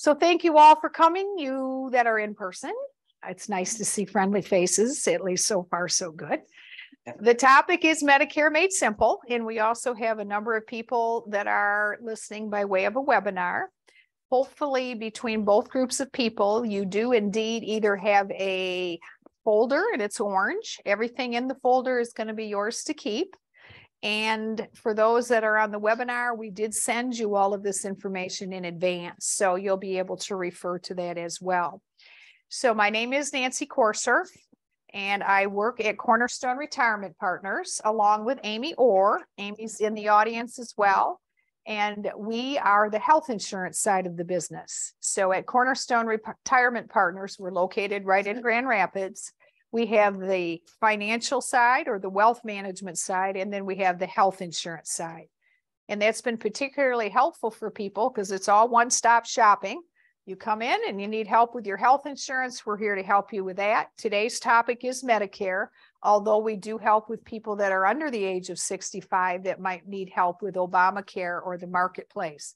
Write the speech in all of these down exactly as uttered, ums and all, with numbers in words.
So thank you all for coming, you that are in person. It's nice to see friendly faces, at least so far so good. The topic is Medicare Made Simple, and we also have a number of people that are listening by way of a webinar. Hopefully between both groups of people, you do indeed either have a folder, and it's orange. Everything in the folder is going to be yours to keep. And for those that are on the webinar, we did send you all of this information in advance, so you'll be able to refer to that as well. So my name is Nancy Courser, and I work at Cornerstone Retirement Partners along with Amy Orr. Amy's in the audience as well. And we are the health insurance side of the business. So at Cornerstone Retirement Partners, we're located right in Grand Rapids. We have the financial side or the wealth management side, and then we have the health insurance side. And that's been particularly helpful for people because it's all one-stop shopping. You come in and you need help with your health insurance. We're here to help you with that. Today's topic is Medicare, although we do help with people that are under the age of sixty-five that might need help with Obamacare or the marketplace.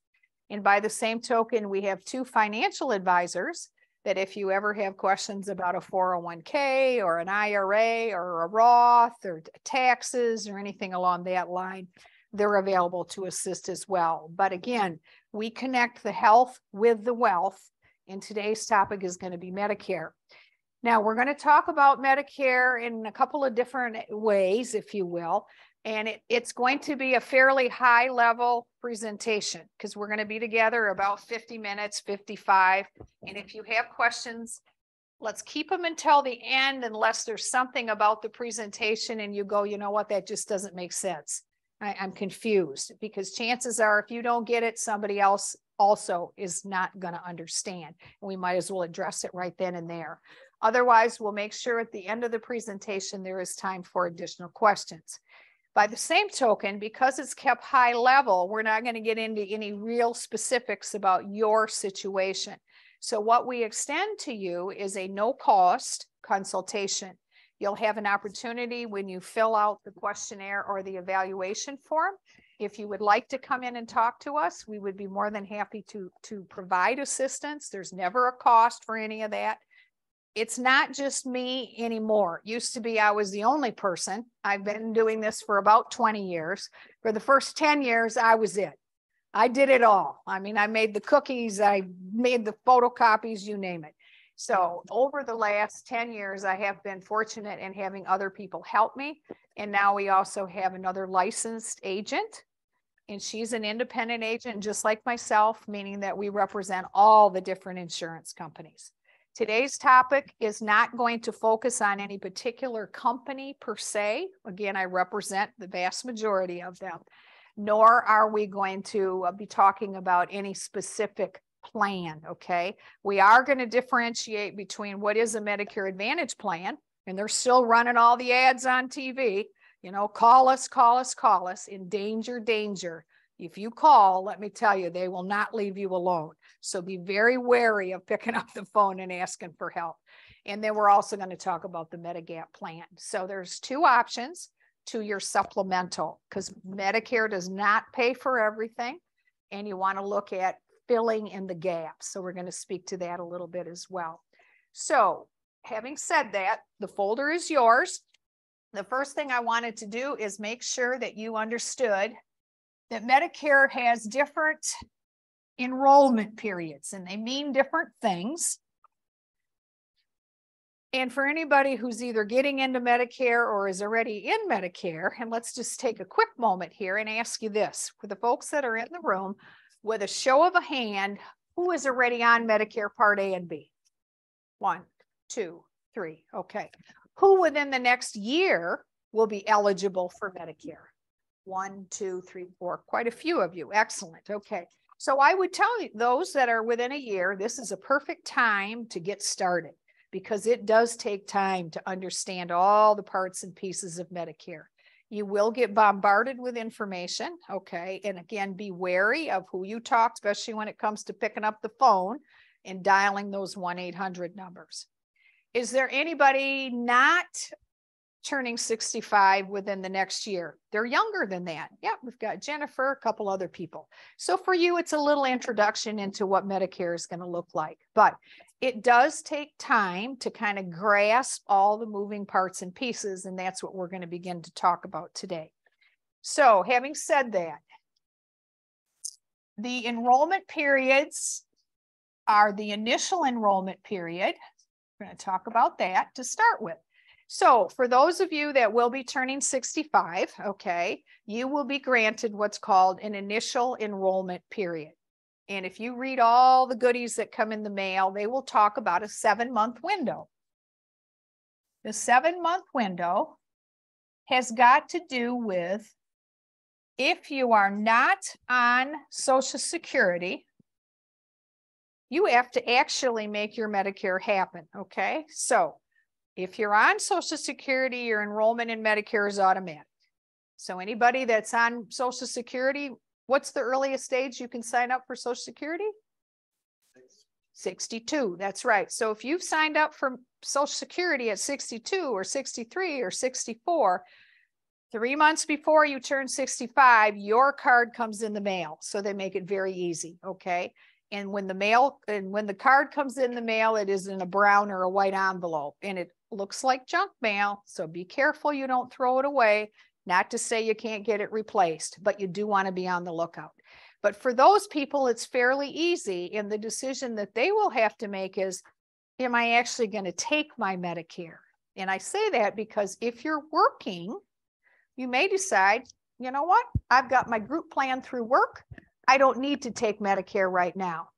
And by the same token, we have two financial advisors that if you ever have questions about a four oh one K or an I R A or a Roth or taxes or anything along that line, they're available to assist as well. But again, we connect the health with the wealth, and today's topic is going to be Medicare. Now, we're going to talk about Medicare in a couple of different ways, if you will, and it, it's going to be a fairly high-level presentation because we're going to be together about fifty minutes, fifty-five, and if you have questions, let's keep them until the end unless there's something about the presentation and you go, you know what, that just doesn't make sense. I, I'm confused, because chances are if you don't get it, somebody else also is not going to understand. And we might as well address it right then and there. Otherwise, we'll make sure at the end of the presentation there is time for additional questions. By the same token, because it's kept high level, we're not going to get into any real specifics about your situation. So what we extend to you is a no-cost consultation. You'll have an opportunity when you fill out the questionnaire or the evaluation form. If you would like to come in and talk to us, we would be more than happy to, to provide assistance. There's never a cost for any of that. It's not just me anymore. Used to be I was the only person. I've been doing this for about twenty years. For the first ten years, I was it. I did it all. I mean, I made the cookies, I made the photocopies, you name it. So over the last ten years, I have been fortunate in having other people help me. And now we also have another licensed agent, and she's an independent agent, just like myself, meaning that we represent all the different insurance companies. Today's topic is not going to focus on any particular company per se. Again, I represent the vast majority of them, nor are we going to be talking about any specific plan, okay? We are going to differentiate between what is a Medicare Advantage plan, and they're still running all the ads on T V, you know, call us, call us, call us, in danger, danger. If you call, let me tell you, they will not leave you alone. So be very wary of picking up the phone and asking for help. And then we're also going to talk about the Medigap plan. So there's two options to your supplemental, because Medicare does not pay for everything, and you want to look at filling in the gaps. So we're going to speak to that a little bit as well. So having said that, the folder is yours. The first thing I wanted to do is make sure that you understood that Medicare has different enrollment periods, and they mean different things. And for anybody who's either getting into Medicare or is already in Medicare, and let's just take a quick moment here and ask you this, for the folks that are in the room, with a show of a hand, who is already on Medicare Part A and B? One, two, three. Okay. Who within the next year will be eligible for Medicare? One, two, three, four. Quite a few of you. Excellent. Okay. So I would tell you, those that are within a year, this is a perfect time to get started, because it does take time to understand all the parts and pieces of Medicare. You will get bombarded with information, okay? And again, be wary of who you talk, especially when it comes to picking up the phone and dialing those one eight hundred numbers. Is there anybody not turning sixty-five within the next year. They're younger than that. Yeah, we've got Jennifer, a couple other people. So for you, it's a little introduction into what Medicare is going to look like. But it does take time to kind of grasp all the moving parts and pieces, and that's what we're going to begin to talk about today. So having said that, the enrollment periods are the initial enrollment period. We're going to talk about that to start with. So for those of you that will be turning sixty-five, okay, you will be granted what's called an initial enrollment period. And if you read all the goodies that come in the mail, they will talk about a seven-month window. The seven-month window has got to do with if you are not on Social Security, you have to actually make your Medicare happen, okay? So if you're on Social Security, your enrollment in Medicare is automatic. So anybody that's on Social Security, what's the earliest age you can sign up for Social Security? sixty-two, that's right. So if you've signed up for Social Security at sixty-two or sixty-three or sixty-four, three months before you turn sixty-five, your card comes in the mail. So they make it very easy, okay? And when the mail and when the card comes in the mail, it is in a brown or a white envelope, and it looks like junk mail. So be careful you don't throw it away. Not to say you can't get it replaced, but you do want to be on the lookout. But for those people, it's fairly easy, and the decision that they will have to make is, am I actually going to take my Medicare? And I say that because if you're working, you may decide, you know what, I've got my group plan through work. I don't need to take Medicare right now.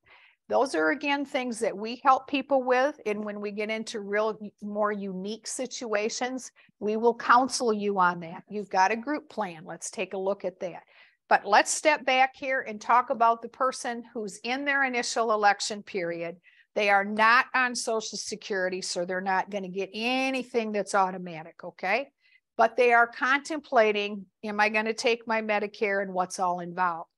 Those are, again, things that we help people with. And when we get into real, more unique situations, we will counsel you on that. You've got a group plan. Let's take a look at that. But let's step back here and talk about the person who's in their initial election period. They are not on Social Security, so they're not going to get anything that's automatic, okay? But they are contemplating, am I going to take my Medicare and what's all involved?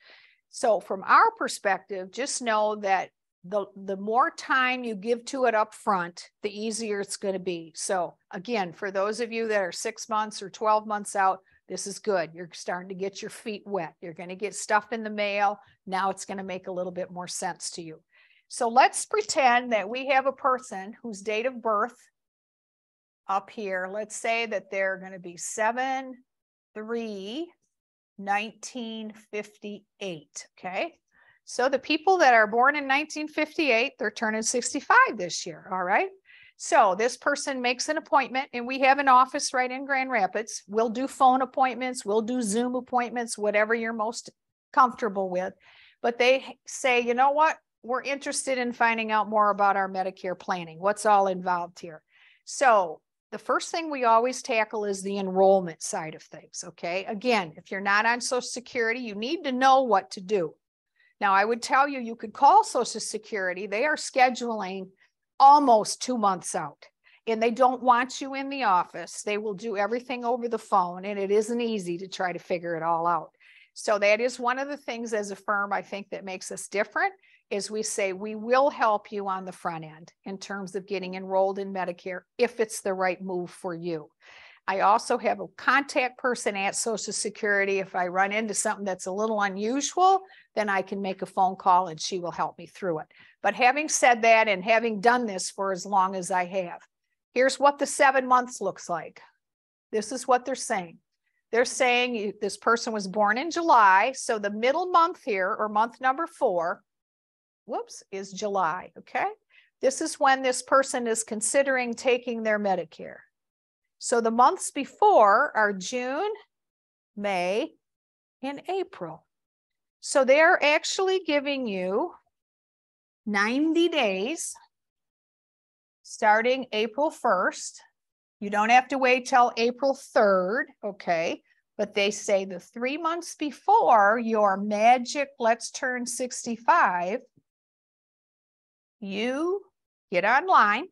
So from our perspective, just know that the, the more time you give to it up front, the easier it's going to be. So again, for those of you that are six months or twelve months out, this is good. You're starting to get your feet wet. You're going to get stuff in the mail. Now it's going to make a little bit more sense to you. So let's pretend that we have a person whose date of birth up here, let's say that they're going to be seven three nineteen fifty-eight, okay? So the people that are born in nineteen fifty-eight, they're turning sixty-five this year, all right? So this person makes an appointment, and we have an office right in Grand Rapids. We'll do phone appointments, we'll do Zoom appointments, whatever you're most comfortable with. But they say, you know what? We're interested in finding out more about our Medicare planning. What's all involved here? So the first thing we always tackle is the enrollment side of things, okay? Again, if you're not on Social Security, you need to know what to do. Now, I would tell you, you could call Social Security. They are scheduling almost two months out, and they don't want you in the office. They will do everything over the phone, and it isn't easy to try to figure it all out. So that is one of the things as a firm, I think, that makes us different is we say, we will help you on the front end in terms of getting enrolled in Medicare if it's the right move for you. I also have a contact person at Social Security. If I run into something that's a little unusual, then I can make a phone call and she will help me through it. But having said that and having done this for as long as I have, here's what the seven months looks like. This is what they're saying. They're saying this person was born in July, so the middle month here, or month number four, whoops, is July, okay? This is when this person is considering taking their Medicare. So the months before are June, May, and April. So they're actually giving you ninety days starting April first. You don't have to wait till April third, okay? But they say the three months before your magic, let's turn sixty-five, you get online.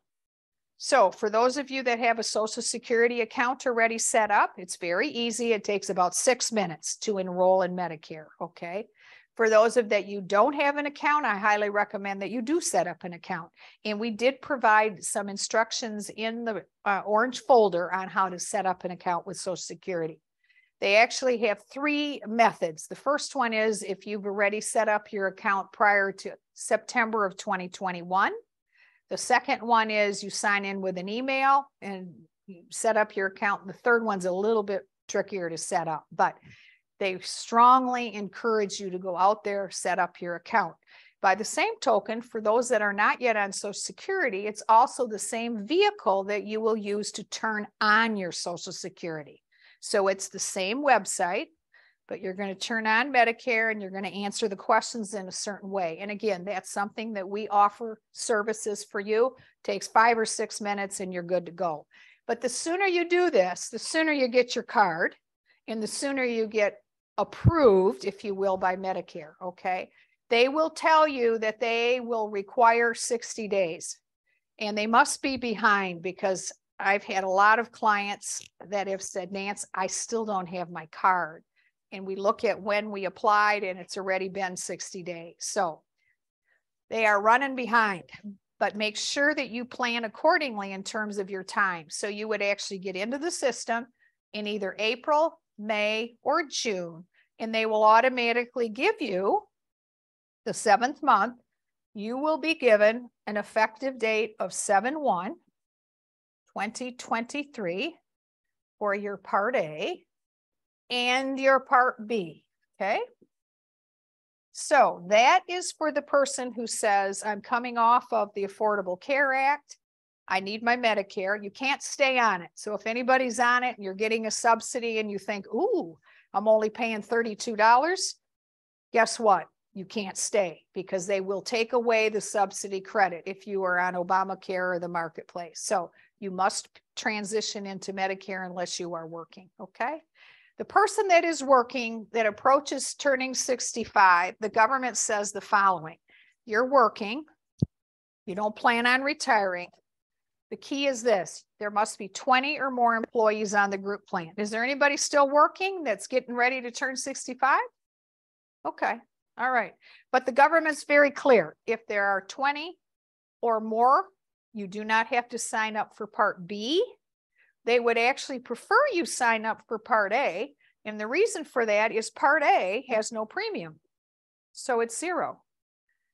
So for those of you that have a Social Security account already set up, it's very easy. It takes about six minutes to enroll in Medicare, okay? For those of that you don't have an account, I highly recommend that you do set up an account. And we did provide some instructions in the uh, orange folder on how to set up an account with Social Security. They actually have three methods. The first one is if you've already set up your account prior to September of twenty twenty-one. The second one is you sign in with an email and you set up your account. The third one's a little bit trickier to set up, but they strongly encourage you to go out there, set up your account. By the same token, for those that are not yet on Social Security, it's also the same vehicle that you will use to turn on your Social Security. So it's the same website, but you're going to turn on Medicare and you're going to answer the questions in a certain way. And again, that's something that we offer services for you. It takes five or six minutes and you're good to go. But the sooner you do this, the sooner you get your card and the sooner you get approved, if you will, by Medicare, okay? They will tell you that they will require sixty days and they must be behind, because I've had a lot of clients that have said, Nance, I still don't have my card. And we look at when we applied and it's already been sixty days. So they are running behind, but make sure that you plan accordingly in terms of your time. So you would actually get into the system in either April, May, or June, and they will automatically give you the seventh month. You will be given an effective date of seven one twenty twenty-three for your Part A and your Part B, okay? So that is for the person who says, I'm coming off of the Affordable Care Act. I need my Medicare. You can't stay on it. So if anybody's on it and you're getting a subsidy and you think, ooh, I'm only paying thirty-two dollars, guess what? You can't stay, because they will take away the subsidy credit if you are on Obamacare or the marketplace. So you must transition into Medicare unless you are working, okay? The person that is working that approaches turning sixty-five, the government says the following. You're working. You don't plan on retiring. The key is this: there must be twenty or more employees on the group plan. Is there anybody still working that's getting ready to turn sixty-five? Okay, all right. But the government's very clear. If there are twenty or more, you do not have to sign up for Part B. They would actually prefer you sign up for Part A. And the reason for that is Part A has no premium. So it's zero.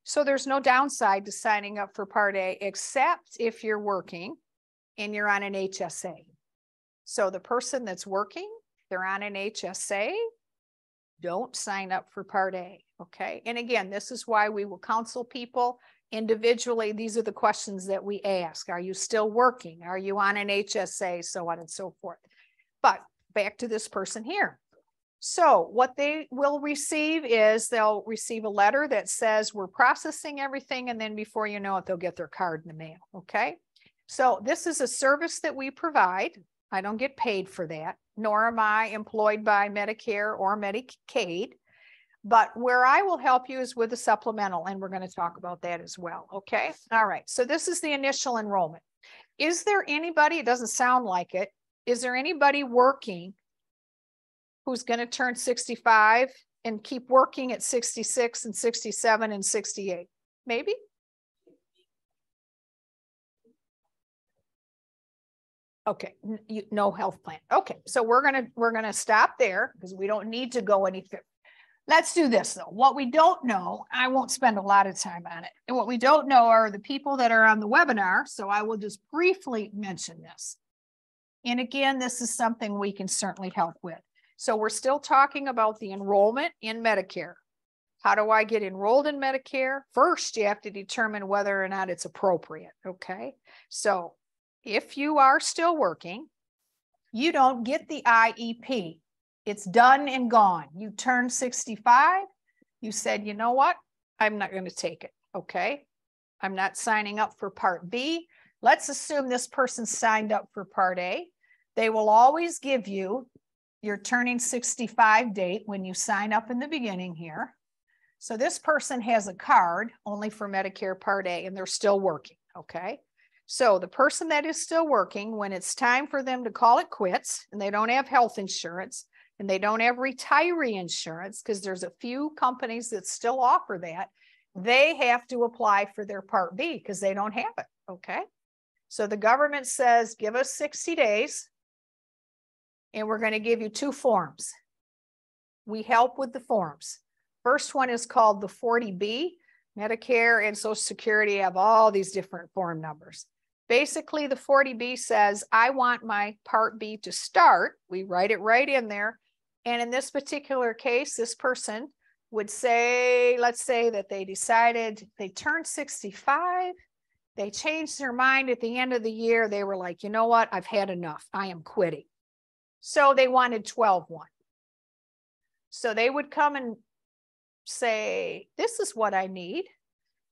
So there's no downside to signing up for Part A, except if you're working and you're on an H S A. So the person that's working, they're on an H S A, don't sign up for Part A, okay? And again, this is why we will counsel people individually. These are the questions that we ask. Are you still working? Are you on an H S A? So on and so forth. But back to this person here. So what they will receive is they'll receive a letter that says we're processing everything, and then before you know it, they'll get their card in the mail, okay? So this is a service that we provide. I don't get paid for that, nor am I employed by Medicare or Medicaid, but where I will help you is with a supplemental, and we're going to talk about that as well, okay? All right, so this is the initial enrollment. Is there anybody, it doesn't sound like it, is there anybody working who's going to turn sixty-five and keep working at sixty-six and sixty-seven and sixty-eight? Maybe? Okay, no health plan. Okay, so we're going to we're going to stop there because we don't need to go any further. Let's do this though. What we don't know, I won't spend a lot of time on it. And what we don't know are the people that are on the webinar, so I will just briefly mention this. And again, this is something we can certainly help with. So we're still talking about the enrollment in Medicare. How do I get enrolled in Medicare? First, you have to determine whether or not it's appropriate, okay? So if you are still working, you don't get the I E P. It's done and gone. You turn sixty-five, you said, you know what? I'm not going to take it, okay? I'm not signing up for Part B. Let's assume this person signed up for Part A. They will always give you your turning sixty-five date when you sign up in the beginning here. So this person has a card only for Medicare Part A and they're still working, okay? So the person that is still working, when it's time for them to call it quits and they don't have health insurance, and they don't have retiree insurance, because there's a few companies that still offer that, they have to apply for their Part B because they don't have it, okay? So the government says, give us sixty days and we're going to give you two forms. We help with the forms. First one is called the forty B. Medicare and Social Security have all these different form numbers. Basically, the forty B says, I want my Part B to start. We write it right in there. And in this particular case, this person would say, let's say that they decided they turned sixty-five, they changed their mind at the end of the year. They were like, you know what? I've had enough. I am quitting. So they wanted twelve one. So they would come and say, this is what I need.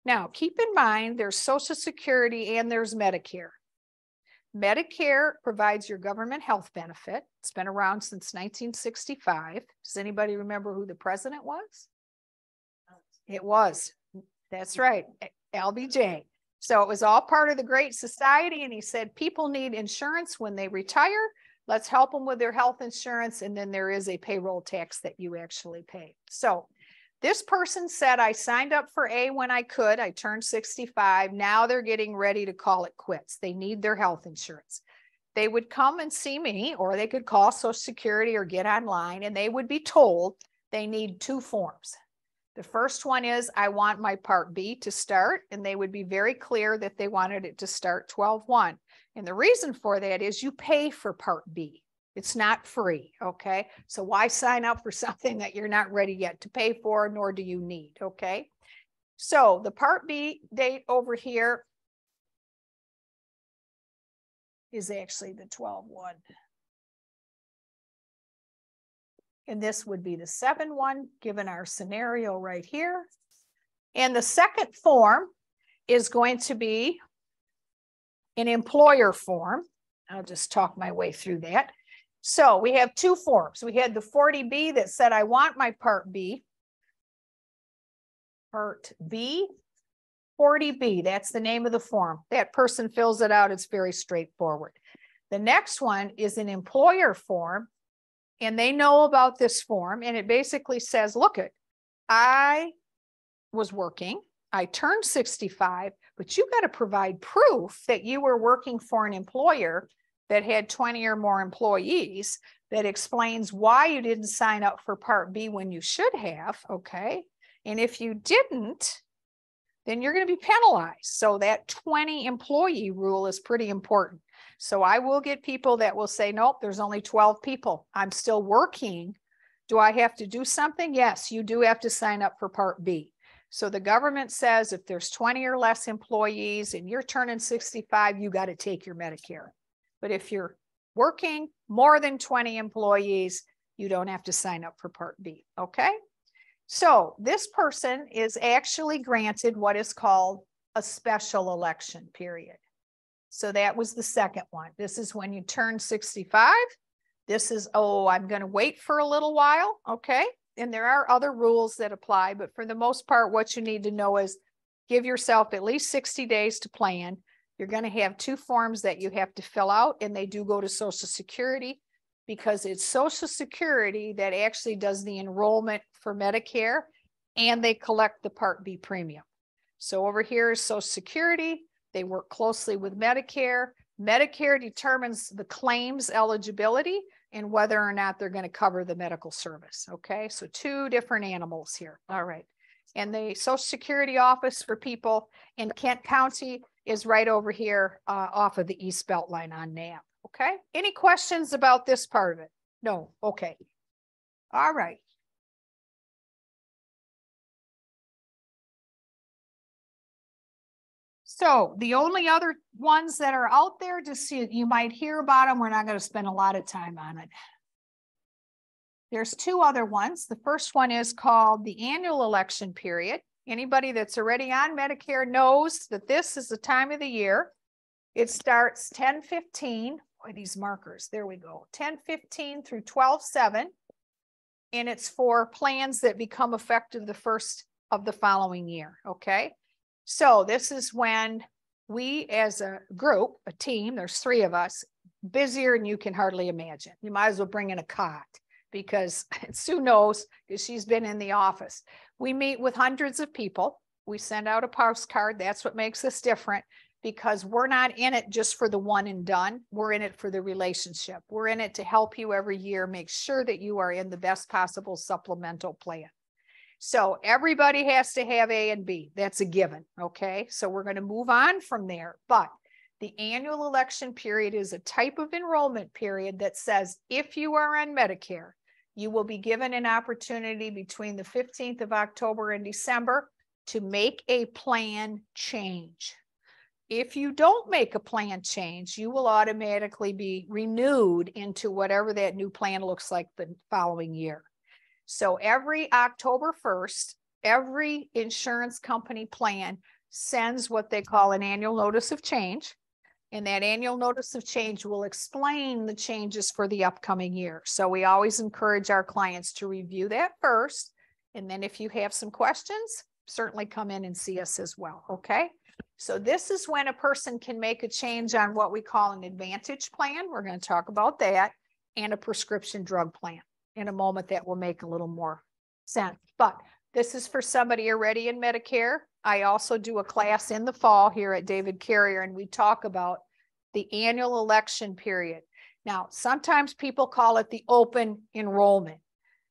Now, keep in mind, there's Social Security and there's Medicare. Medicare provides your government health benefit. It's been around since nineteen sixty-five. Does anybody remember who the president was? It was. That's right, L B J. So it was all part of the Great Society, and he said people need insurance when they retire. Let's help them with their health insurance, and then there is a payroll tax that you actually pay. So this person said, I signed up for A when I could. I turned sixty-five. Now they're getting ready to call it quits. They need their health insurance. They would come and see me, or they could call Social Security or get online, and they would be told they need two forms. The first one is, I want my Part B to start, and they would be very clear that they wanted it to start twelve one. And the reason for that is you pay for Part B. It's not free, okay? So why sign up for something that you're not ready yet to pay for, nor do you need, okay? So the Part B date over here is actually the twelve one. And this would be the seven one, given our scenario right here. And the second form is going to be an employer form. I'll just talk my way through that. So we have two forms. We had the forty B that said, I want my Part B. Part B, forty B, that's the name of the form. That person fills it out. It's very straightforward. The next one is an employer form, and they know about this form, and it basically says, look it, I was working. I turned sixty-five, but you got to provide proof that you were working for an employer that had twenty or more employees, that explains why you didn't sign up for Part B when you should have, okay? And if you didn't, then you're going to be penalized. So that twenty employee rule is pretty important. So I will get people that will say, nope, there's only twelve people. I'm still working. Do I have to do something? Yes, you do have to sign up for Part B. So the government says if there's twenty or less employees and you're turning sixty-five, you got to take your Medicare. But if you're working more than twenty employees, you don't have to sign up for Part B, okay? So this person is actually granted what is called a special election period. So that was the second one. This is when you turn sixty-five. This is, oh, I'm going to wait for a little while, okay? And there are other rules that apply, but for the most part, what you need to know is give yourself at least sixty days to plan. You're going to have two forms that you have to fill out, and they do go to Social Security, because it's Social Security that actually does the enrollment for Medicare, and they collect the Part B premium. So over here is Social Security. They work closely with Medicare. Medicare determines the claims eligibility and whether or not they're going to cover the medical service. Okay, so two different animals here. All right. And the Social Security office for people in Kent County is right over here uh, off of the East Beltline on N A M. Okay. Any questions about this part of it? No. Okay. All right. So the only other ones that are out there, just so you might hear about them, we're not going to spend a lot of time on it. There's two other ones. The first one is called the annual election period. Anybody that's already on Medicare knows that this is the time of the year. It starts ten fifteen. Boy, these markers. There we go. ten fifteen through twelve seven. And it's for plans that become effective the first of the following year. Okay. So this is when we as a group, a team, there's three of us, busier than you can hardly imagine. You might as well bring in a cot. because Sue knows, because she's been in the office. We meet with hundreds of people. We send out a postcard. That's what makes us different, because we're not in it just for the one and done. We're in it for the relationship. We're in it to help you every year, make sure that you are in the best possible supplemental plan. So everybody has to have A and B. That's a given, okay? So we're going to move on from there. But the annual election period is a type of enrollment period that says if you are on Medicare, you will be given an opportunity between the fifteenth of October and December to make a plan change. If you don't make a plan change, you will automatically be renewed into whatever that new plan looks like the following year. So every October first, every insurance company plan sends what they call an annual notice of change. And that annual notice of change will explain the changes for the upcoming year. So we always encourage our clients to review that first. And then if you have some questions, certainly come in and see us as well, okay? So this is when a person can make a change on what we call an advantage plan. We're going to talk about that, and a prescription drug plan in a moment that will make a little more sense. But this is for somebody already in Medicare. I also do a class in the fall here at David Carrier, and we talk about the annual election period. Now, sometimes people call it the open enrollment.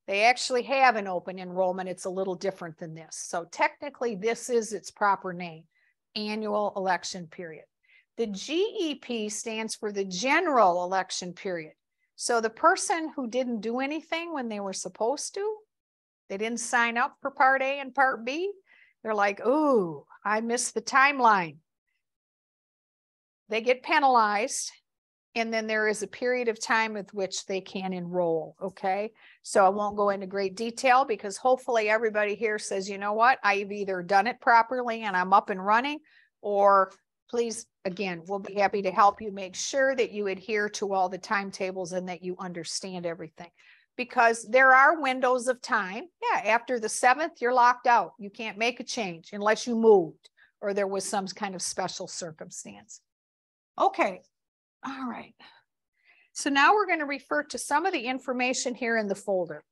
They actually have an open enrollment. It's a little different than this. So technically, this is its proper name, annual election period. The G E P stands for the general election period. So the person who didn't do anything when they were supposed to, they didn't sign up for Part A and Part B, they're like, ooh, I missed the timeline. They get penalized, and then there is a period of time with which they can enroll, okay? So I won't go into great detail, because hopefully everybody here says, you know what, I've either done it properly and I'm up and running, or please, again, we'll be happy to help you make sure that you adhere to all the timetables and that you understand everything. Because there are windows of time. Yeah, after the seventh, you're locked out. You can't make a change unless you moved or there was some kind of special circumstance. Okay, all right. So now we're going to refer to some of the information here in the folder.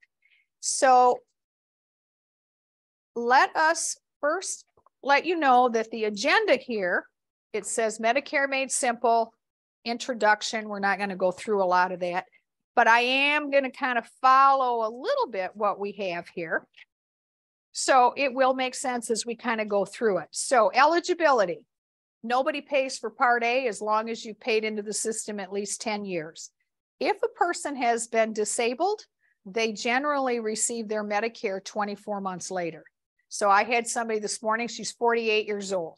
So let us first let you know that the agenda here, it says Medicare Made Simple, introduction. We're not going to go through a lot of that. But I am going to kind of follow a little bit what we have here. So it will make sense as we kind of go through it. So eligibility. Nobody pays for Part A as long as you've paid into the system at least ten years. If a person has been disabled, they generally receive their Medicare twenty-four months later. So I had somebody this morning, she's forty-eight years old.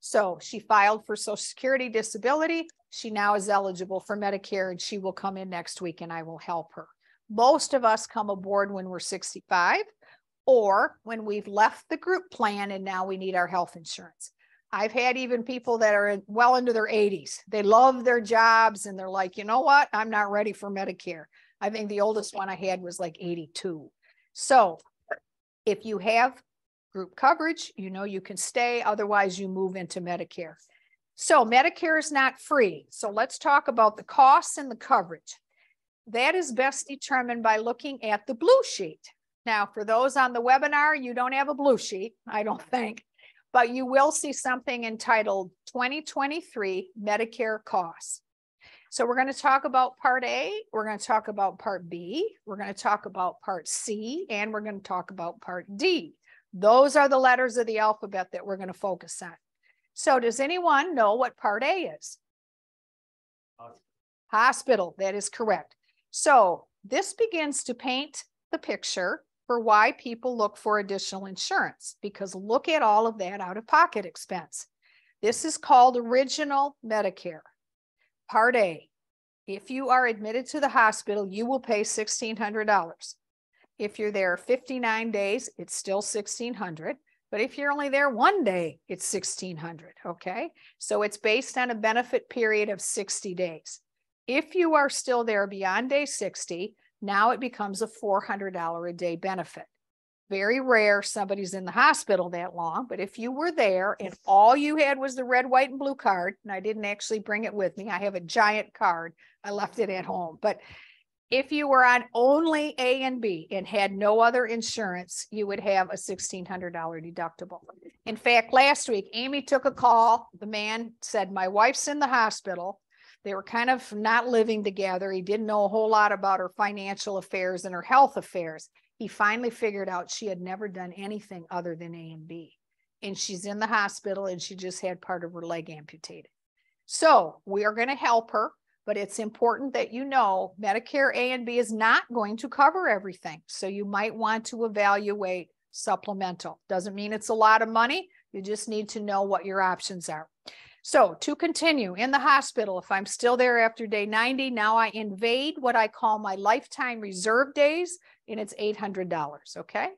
So she filed for Social Security disability. She now is eligible for Medicare, and she will come in next week and I will help her. Most of us come aboard when we're sixty-five or when we've left the group plan and now we need our health insurance. I've had even people that are well into their eighties. They love their jobs and they're like, you know what? I'm not ready for Medicare. I think the oldest one I had was like eighty-two. So if you have group coverage, you know you can stay, otherwise you move into Medicare. So Medicare is not free. So let's talk about the costs and the coverage. That is best determined by looking at the blue sheet. Now, for those on the webinar, you don't have a blue sheet, I don't think, but you will see something entitled twenty twenty-three Medicare Costs. So we're going to talk about Part A, we're going to talk about Part B, we're going to talk about Part C, and we're going to talk about Part D. Those are the letters of the alphabet that we're going to focus on. So does anyone know what Part A is? Hospital. Hospital, that is correct. So this begins to paint the picture for why people look for additional insurance, because look at all of that out-of-pocket expense. This is called original Medicare. Part A, if you are admitted to the hospital, you will pay sixteen hundred dollars. If you're there fifty-nine days, it's still sixteen hundred dollars. But if you're only there one day, it's sixteen hundred dollars, okay? So it's based on a benefit period of sixty days. If you are still there beyond day sixty, now it becomes a four hundred dollars a day benefit. Very rare somebody's in the hospital that long, but if you were there and all you had was the red, white, and blue card, and I didn't actually bring it with me, I have a giant card, I left it at home, but If you were on only A and B and had no other insurance, you would have a sixteen hundred dollar deductible. In fact, last week, Amy took a call. The man said, my wife's in the hospital. They were kind of not living together. He didn't know a whole lot about her financial affairs and her health affairs. He finally figured out she had never done anything other than A and B. And she's in the hospital and she just had part of her leg amputated. So we are going to help her. But it's important that you know Medicare A and B is not going to cover everything. So you might want to evaluate supplemental. Doesn't mean it's a lot of money. You just need to know what your options are. So to continue, in the hospital, if I'm still there after day ninety, now I invade what I call my lifetime reserve days, and it's eight hundred dollars, okay?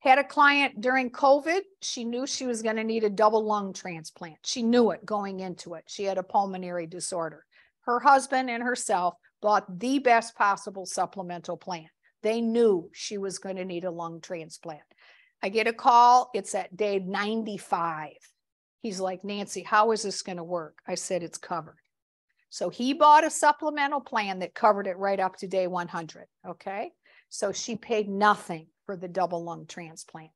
Had a client during COVID. She knew she was going to need a double lung transplant. She knew it going into it. She had a pulmonary disorder. Her husband and herself bought the best possible supplemental plan. They knew she was going to need a lung transplant. I get a call. It's at day ninety-five. He's like, Nancy, how is this going to work? I said, it's covered. So he bought a supplemental plan that covered it right up to day one hundred. Okay. So she paid nothing for the double lung transplant.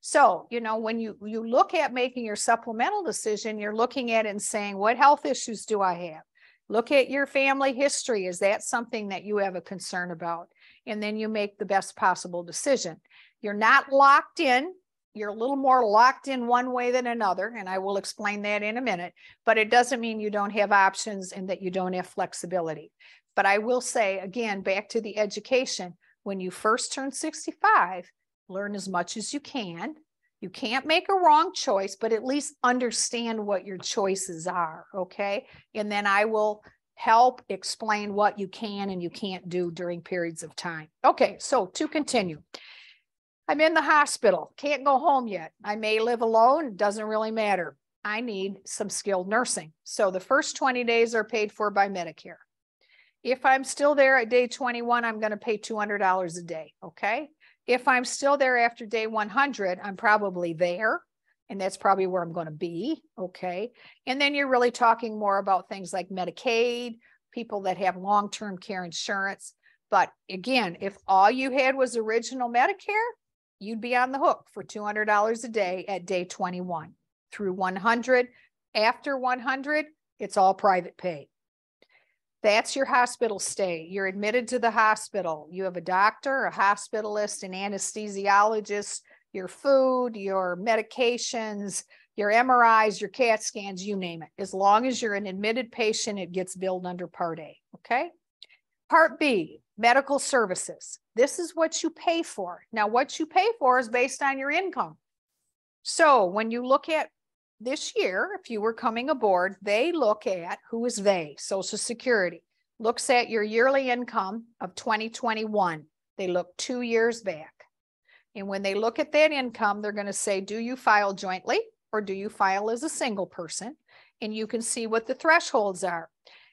So, you know, when you, you look at making your supplemental decision, you're looking at it and saying, what health issues do I have? Look at your family history. Is that something that you have a concern about? And then you make the best possible decision. You're not locked in. You're a little more locked in one way than another. And I will explain that in a minute. But it doesn't mean you don't have options and that you don't have flexibility. But I will say, again, back to the education, when you first turn sixty-five, learn as much as you can. You can't make a wrong choice, but at least understand what your choices are, okay? And then I will help explain what you can and you can't do during periods of time. Okay, so to continue. I'm in the hospital, can't go home yet. I may live alone, doesn't really matter. I need some skilled nursing. So the first twenty days are paid for by Medicare. If I'm still there at day twenty-one, I'm going to pay two hundred dollars a day, okay? If I'm still there after day one hundred, I'm probably there, and that's probably where I'm going to be, okay? And then you're really talking more about things like Medicaid, people that have long-term care insurance. But again, if all you had was original Medicare, you'd be on the hook for two hundred dollars a day at day twenty-one through one hundred. After one hundred, it's all private pay. That's your hospital stay. You're admitted to the hospital. You have a doctor, a hospitalist, an anesthesiologist, your food, your medications, your M R Is, your CAT scans, you name it. As long as you're an admitted patient, it gets billed under Part A, okay? Part B, medical services. This is what you pay for. Now, what you pay for is based on your income. So when you look at this year, if you were coming aboard, they look at, who is they? Social Security looks at your yearly income of twenty twenty-one. They look two years back. And when they look at that income, they're going to say, do you file jointly or do you file as a single person? And you can see what the thresholds are.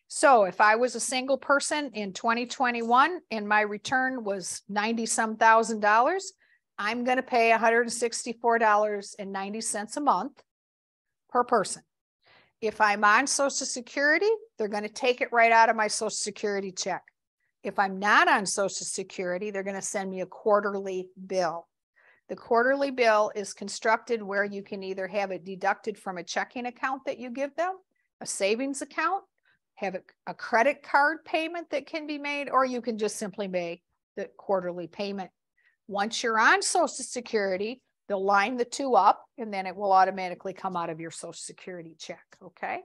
So if I was a single person in twenty twenty-one and my return was ninety some thousand dollars, I'm going to pay one hundred sixty-four dollars and ninety cents a month per person. If I'm on Social Security, they're going to take it right out of my Social Security check. If I'm not on Social Security, they're going to send me a quarterly bill. The quarterly bill is constructed where you can either have it deducted from a checking account that you give them, a savings account, have a credit card payment that can be made, or you can just simply make the quarterly payment. Once you're on Social Security, they'll line the two up, and then it will automatically come out of your Social Security check, okay?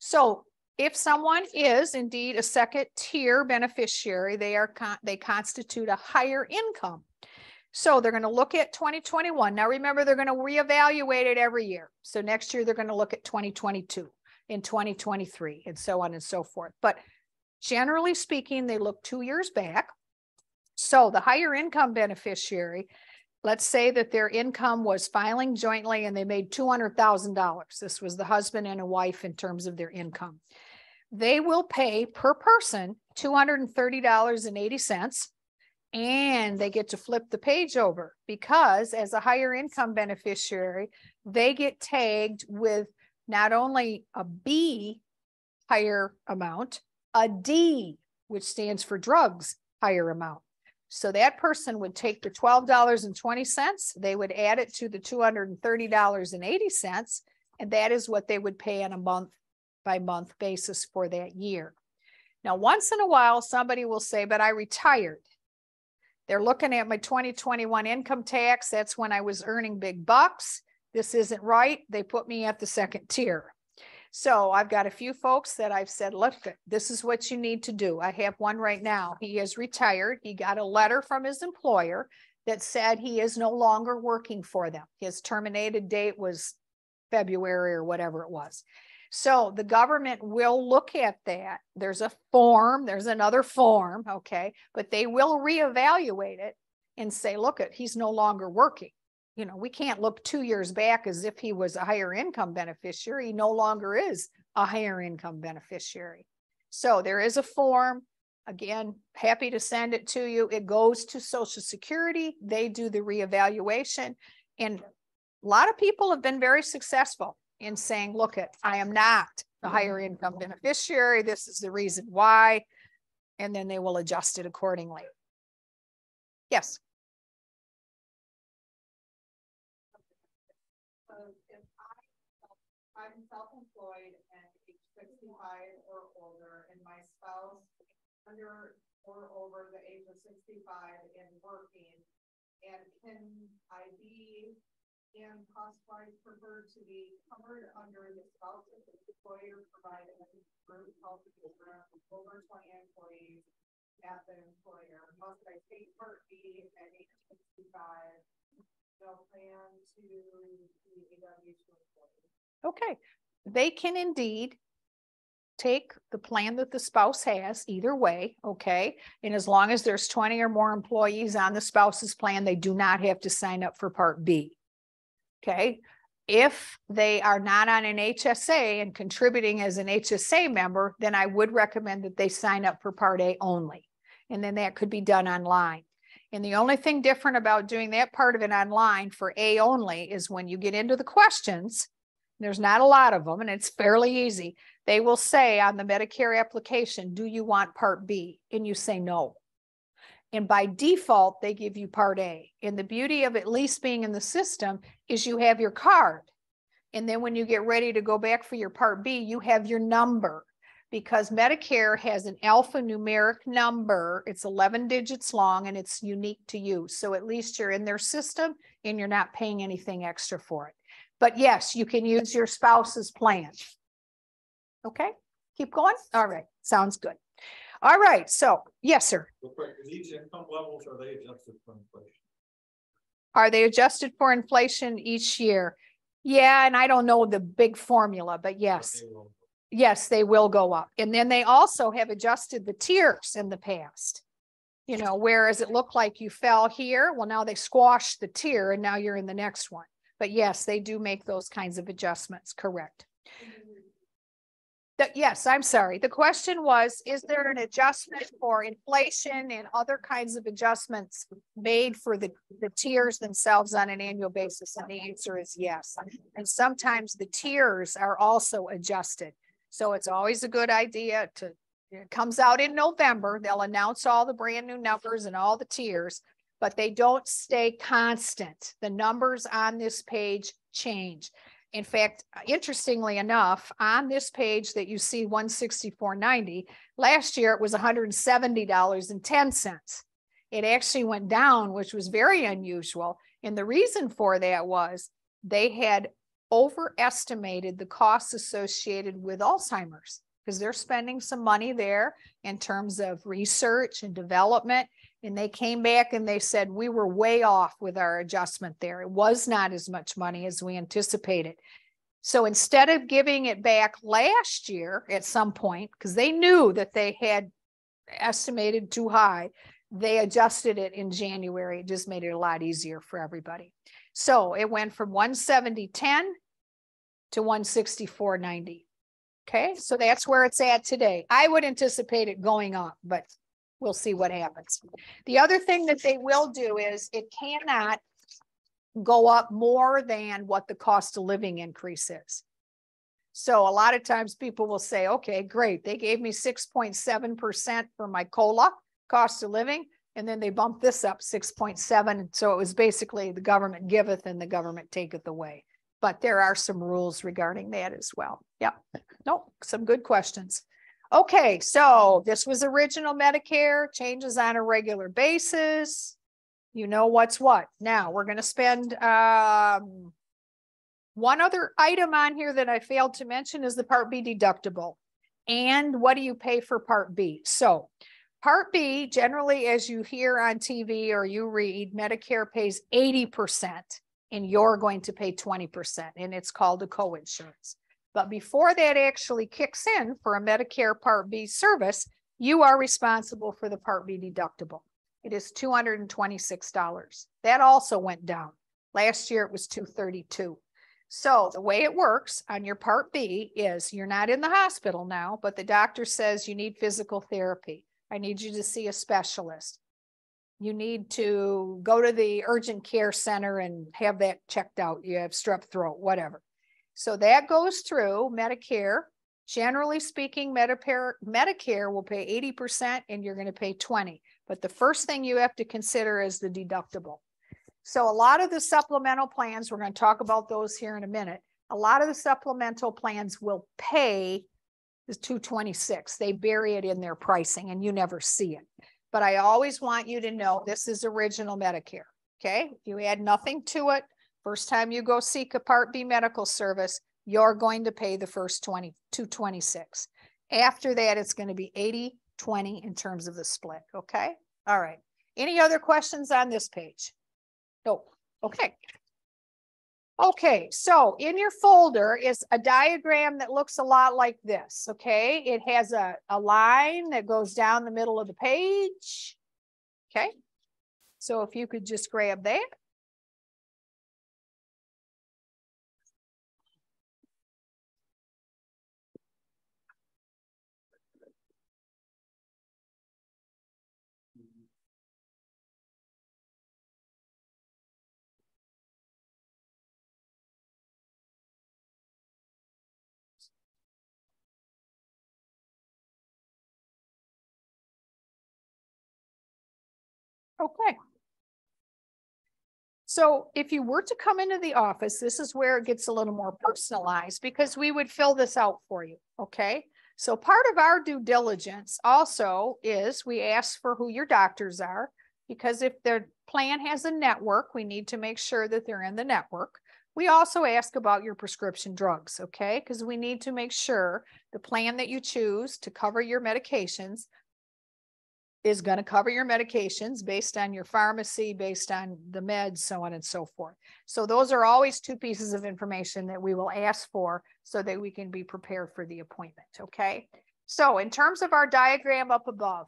So if someone is indeed a second-tier beneficiary, they are con they constitute a higher income. So they're going to look at twenty twenty-one. Now, remember, they're going to reevaluate it every year. So next year, they're going to look at twenty twenty-two and twenty twenty-three and so on and so forth. But generally speaking, they look two years back. So the higher income beneficiary, let's say that their income was filing jointly and they made two hundred thousand dollars. This was the husband and a wife in terms of their income. They will pay per person two hundred thirty dollars and eighty cents, and they get to flip the page over because as a higher income beneficiary, they get tagged with not only a B higher amount, a D, which stands for drugs higher amount. So that person would take the twelve dollars and twenty cents, they would add it to the two hundred thirty dollars and eighty cents, and that is what they would pay on a month by month basis for that year. Now, once in a while, somebody will say, but I retired. They're looking at my twenty twenty-one income tax. That's when I was earning big bucks. This isn't right. They put me at the second tier. So I've got a few folks that I've said, look, this is what you need to do. I have one right now. He is retired. He got a letter from his employer that said he is no longer working for them. His terminated date was February or whatever it was. So the government will look at that. There's a form. There's another form, okay? But they will reevaluate it and say, look, it, he's no longer working. You know, we can't look two years back as if he was a higher income beneficiary. He no longer is a higher income beneficiary. So there is a form. Again, happy to send it to you. It goes to Social Security. They do the reevaluation. And a lot of people have been very successful in saying, look, it, I am not the higher income beneficiary. This is the reason why. And then they will adjust it accordingly. Yes. I'm self-employed and age sixty-five or older, and my spouse under or over the age of sixty-five and working, and can I be and cost-wise preferred to be covered under the spouse of the employer provided group health program over twenty employees at the employer? Must I take Part B at age sixty-five? No plan to the A W to employees. Okay, they can indeed take the plan that the spouse has either way, okay? And as long as there's twenty or more employees on the spouse's plan, they do not have to sign up for Part B, okay? If they are not on an H S A and contributing as an H S A member, then I would recommend that they sign up for Part A only. And then that could be done online. And the only thing different about doing that part of it online for A only is when you get into the questions, there's not a lot of them, and it's fairly easy. They will say on the Medicare application, do you want Part B? And you say no. And by default, they give you Part A. And the beauty of at least being in the system is you have your card. And then when you get ready to go back for your Part B, you have your number, because Medicare has an alphanumeric number. It's eleven digits long, and it's unique to you. So at least you're in their system, and you're not paying anything extra for it. But yes, you can use your spouse's plan. Okay, keep going. All right, sounds good. All right, so yes, sir. These income levels, are they adjusted for inflation? Are they adjusted for inflation each year? Yeah, and I don't know the big formula, but yes. But they will. Yes, they will go up. And then they also have adjusted the tiers in the past. You know, whereas it looked like you fell here, well, now they squashed the tier and now you're in the next one. But yes, they do make those kinds of adjustments, correct. The, yes, I'm sorry. The question was, is there an adjustment for inflation and other kinds of adjustments made for the, the tiers themselves on an annual basis? And the answer is yes. And sometimes the tiers are also adjusted. So it's always a good idea to, it comes out in November, they'll announce all the brand new numbers and all the tiers, but they don't stay constant. The numbers on this page change. In fact, interestingly enough, on this page that you see one hundred sixty-four ninety, last year it was one hundred seventy dollars and ten cents. It actually went down, which was very unusual. And the reason for that was they had overestimated the costs associated with Alzheimer's, because they're spending some money there in terms of research and development. And they came back and they said, we were way off with our adjustment there. It was not as much money as we anticipated. So instead of giving it back last year at some point, because they knew that they had estimated too high, they adjusted it in January. It just made it a lot easier for everybody. So it went from one hundred seventy dollars and ten cents to one hundred sixty-four dollars and ninety cents. Okay, so that's where it's at today. I would anticipate it going up, but we'll see what happens. The other thing that they will do is it cannot go up more than what the cost of living increase is. So a lot of times people will say, okay, great, they gave me six point seven percent for my COLA, cost of living, and then they bumped this up six point seven. So it was basically the government giveth and the government taketh away. But there are some rules regarding that as well. Yep. Nope. Some good questions. Okay. So this was original Medicare, changes on a regular basis. You know what's what. Now we're going to spend um, one other item on here that I failed to mention is the Part B deductible. And what do you pay for Part B? So Part B, generally, as you hear on T V or you read, Medicare pays eighty percent. And you're going to pay twenty percent, and it's called a coinsurance. But before that actually kicks in for a Medicare Part B service, you are responsible for the Part B deductible. It is two hundred twenty-six dollars. That also went down. Last year it was two hundred thirty-two dollars. So the way it works on your Part B is you're not in the hospital now, but the doctor says you need physical therapy. I need you to see a specialist. You need to go to the urgent care center and have that checked out. You have strep throat, whatever. So that goes through Medicare. Generally speaking, Medicare, Medicare will pay eighty percent and you're going to pay twenty percent. But the first thing you have to consider is the deductible. So a lot of the supplemental plans, we're going to talk about those here in a minute. A lot of the supplemental plans will pay the two hundred twenty-six dollars. They bury it in their pricing and you never see it. But I always want you to know this is original Medicare, okay? If you add nothing to it, first time you go seek a Part B medical service, you're going to pay the first two hundred twenty-six dollars. After that, it's going to be eighty, twenty in terms of the split, okay? All right. Any other questions on this page? Nope. Okay. Okay, so in your folder is a diagram that looks a lot like this, okay? It has a, a line that goes down the middle of the page, okay? So if you could just grab that. Okay. So if you were to come into the office, this is where it gets a little more personalized because we would fill this out for you. Okay. So part of our due diligence also is we ask for who your doctors are, because if their plan has a network, we need to make sure that they're in the network. We also ask about your prescription drugs. Okay. Because we need to make sure the plan that you choose to cover your medications is going to cover your medications based on your pharmacy, based on the meds, so on and so forth. So those are always two pieces of information that we will ask for so that we can be prepared for the appointment, okay? So in terms of our diagram up above,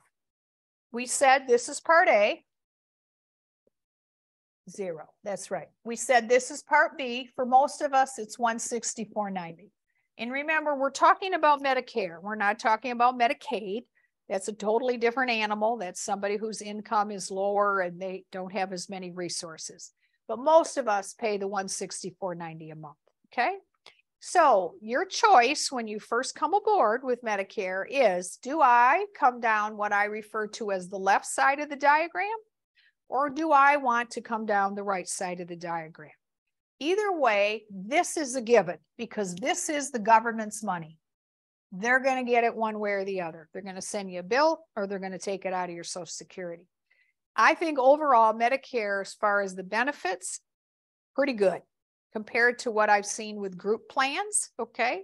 we said this is Part A, zero, that's right. We said this is Part B. For most of us, it's one hundred sixty-four dollars and ninety cents. And remember, we're talking about Medicare. We're not talking about Medicaid. That's a totally different animal. That's somebody whose income is lower and they don't have as many resources. But most of us pay the one hundred sixty-four dollars and ninety cents a month, okay? So your choice when you first come aboard with Medicare is, do I come down what I refer to as the left side of the diagram, or do I want to come down the right side of the diagram? Either way, this is a given because this is the government's money. They're going to get it one way or the other. They're going to send you a bill or they're going to take it out of your Social Security. I think overall Medicare, as far as the benefits, pretty good compared to what I've seen with group plans, okay?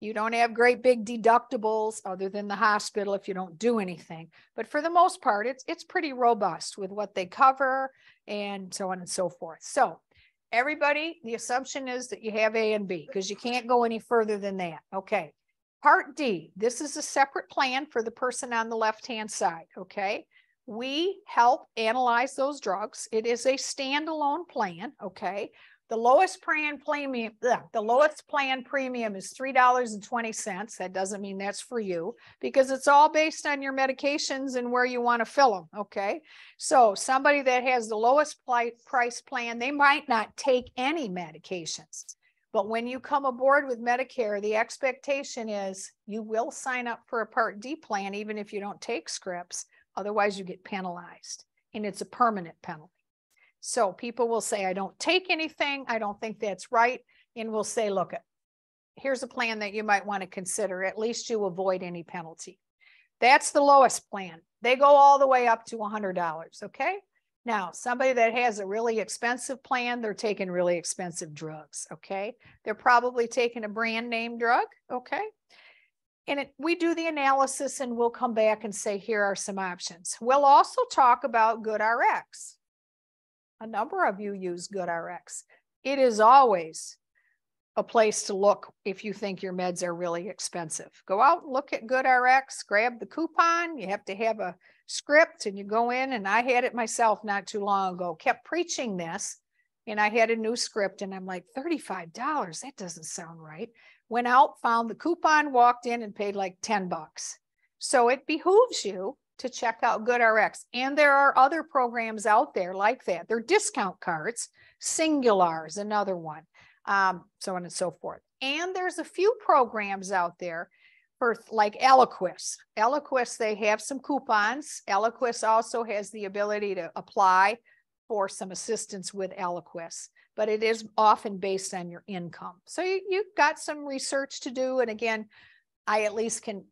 You don't have great big deductibles other than the hospital if you don't do anything. But for the most part, it's, it's pretty robust with what they cover and so on and so forth. So everybody, the assumption is that you have A and B because you can't go any further than that, okay? Part D, this is a separate plan for the person on the left-hand side, okay? We help analyze those drugs. It is a standalone plan, okay? The lowest plan premium, ugh, the lowest plan premium is three dollars and twenty cents. That doesn't mean that's for you because it's all based on your medications and where you want to fill them, okay? So somebody that has the lowest price plan, they might not take any medications. But when you come aboard with Medicare, the expectation is you will sign up for a Part D plan, even if you don't take scripts, Otherwise, you get penalized, and it's a permanent penalty. So people will say, I don't take anything. I don't think that's right. And we'll say, look, here's a plan that you might want to consider. At least you avoid any penalty. That's the lowest plan. They go all the way up to one hundred dollars, okay? Now, somebody that has a really expensive plan, they're taking really expensive drugs, okay? They're probably taking a brand name drug, okay? And it, we do the analysis and we'll come back and say, here are some options. We'll also talk about GoodRx. A number of you use GoodRx. It is always a place to look if you think your meds are really expensive. Go out and look at GoodRx, grab the coupon. You have to have a script and you go in, and I had it myself not too long ago, kept preaching this, and I had a new script and I'm like, thirty-five dollars, that doesn't sound right. Went out, found the coupon, walked in and paid like ten bucks. So it behooves you to check out GoodRx. And there are other programs out there like that. They're discount cards. Singular is another one, um, so on and so forth. And there's a few programs out there for like Eliquis. Eliquis, they have some coupons. Eliquis also has the ability to apply for some assistance with Eliquis, but it is often based on your income. So you, you've got some research to do. And again, I at least can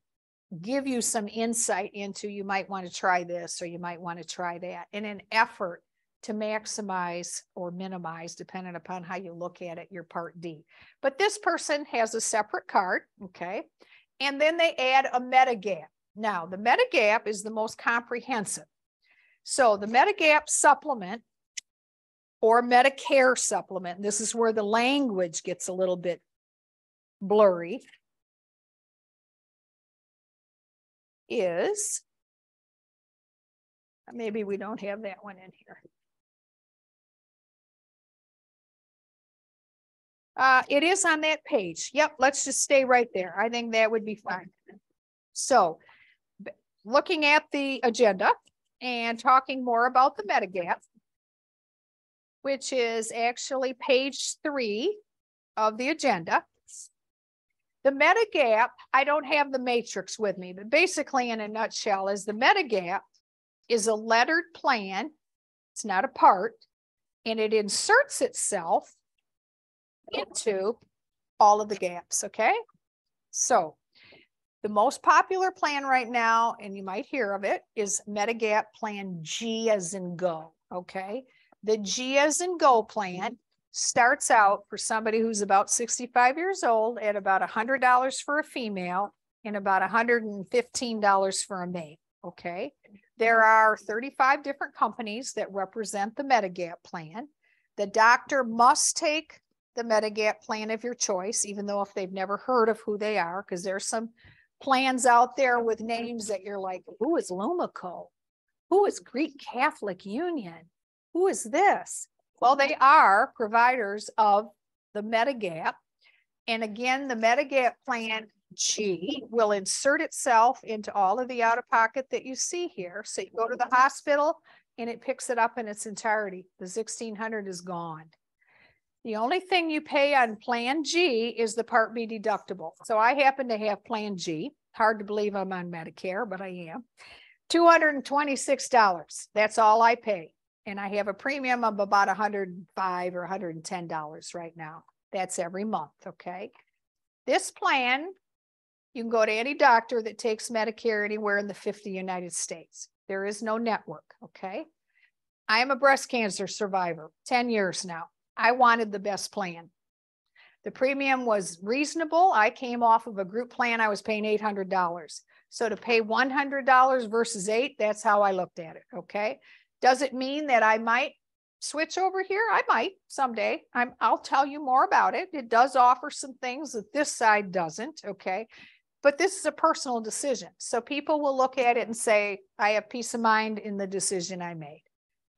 give you some insight into, you might want to try this or you might want to try that, in an effort to maximize or minimize, depending upon how you look at it, your Part D. But this person has a separate card, okay? And then they add a Medigap. Now, the Medigap is the most comprehensive. So the Medigap supplement or Medicare supplement, this is where the language gets a little bit blurry, is, maybe we don't have that one in here. Uh, it is on that page. Yep, let's just stay right there. I think that would be fine. So looking at the agenda and talking more about the Medigap, which is actually page three of the agenda. The Medigap, I don't have the matrix with me, but basically in a nutshell is the Medigap is a lettered plan. It's not a part, and it inserts itself into all of the gaps, okay? So the most popular plan right now, and you might hear of it, is Medigap Plan G as in go, okay? The G as in go plan starts out for somebody who's about sixty-five years old at about one hundred dollars for a female and about one hundred fifteen dollars for a male, okay? There are thirty-five different companies that represent the Medigap plan. The doctor must take the Medigap plan of your choice, even though if they've never heard of who they are, because there's some plans out there with names that you're like, who is Lumico? Who is Greek Catholic Union? Who is this? Well, they are providers of the Medigap. And again, the Medigap plan G will insert itself into all of the out-of-pocket that you see here. So you go to the hospital and it picks it up in its entirety. The sixteen hundred dollars is gone. The only thing you pay on Plan G is the Part B deductible. So I happen to have Plan G. Hard to believe I'm on Medicare, but I am. two hundred twenty-six dollars. That's all I pay. And I have a premium of about one hundred five dollars or one hundred ten dollars right now. That's every month, okay? This plan, you can go to any doctor that takes Medicare anywhere in the fifty United States. There is no network, okay? I am a breast cancer survivor, ten years now. I wanted the best plan. The premium was reasonable. I came off of a group plan. I was paying eight hundred dollars. So to pay one hundred dollars versus eight, that's how I looked at it, okay? Does it mean that I might switch over here? I might someday. I'm, I'll tell you more about it. It does offer some things that this side doesn't, okay? But this is a personal decision. So people will look at it and say, I have peace of mind in the decision I made.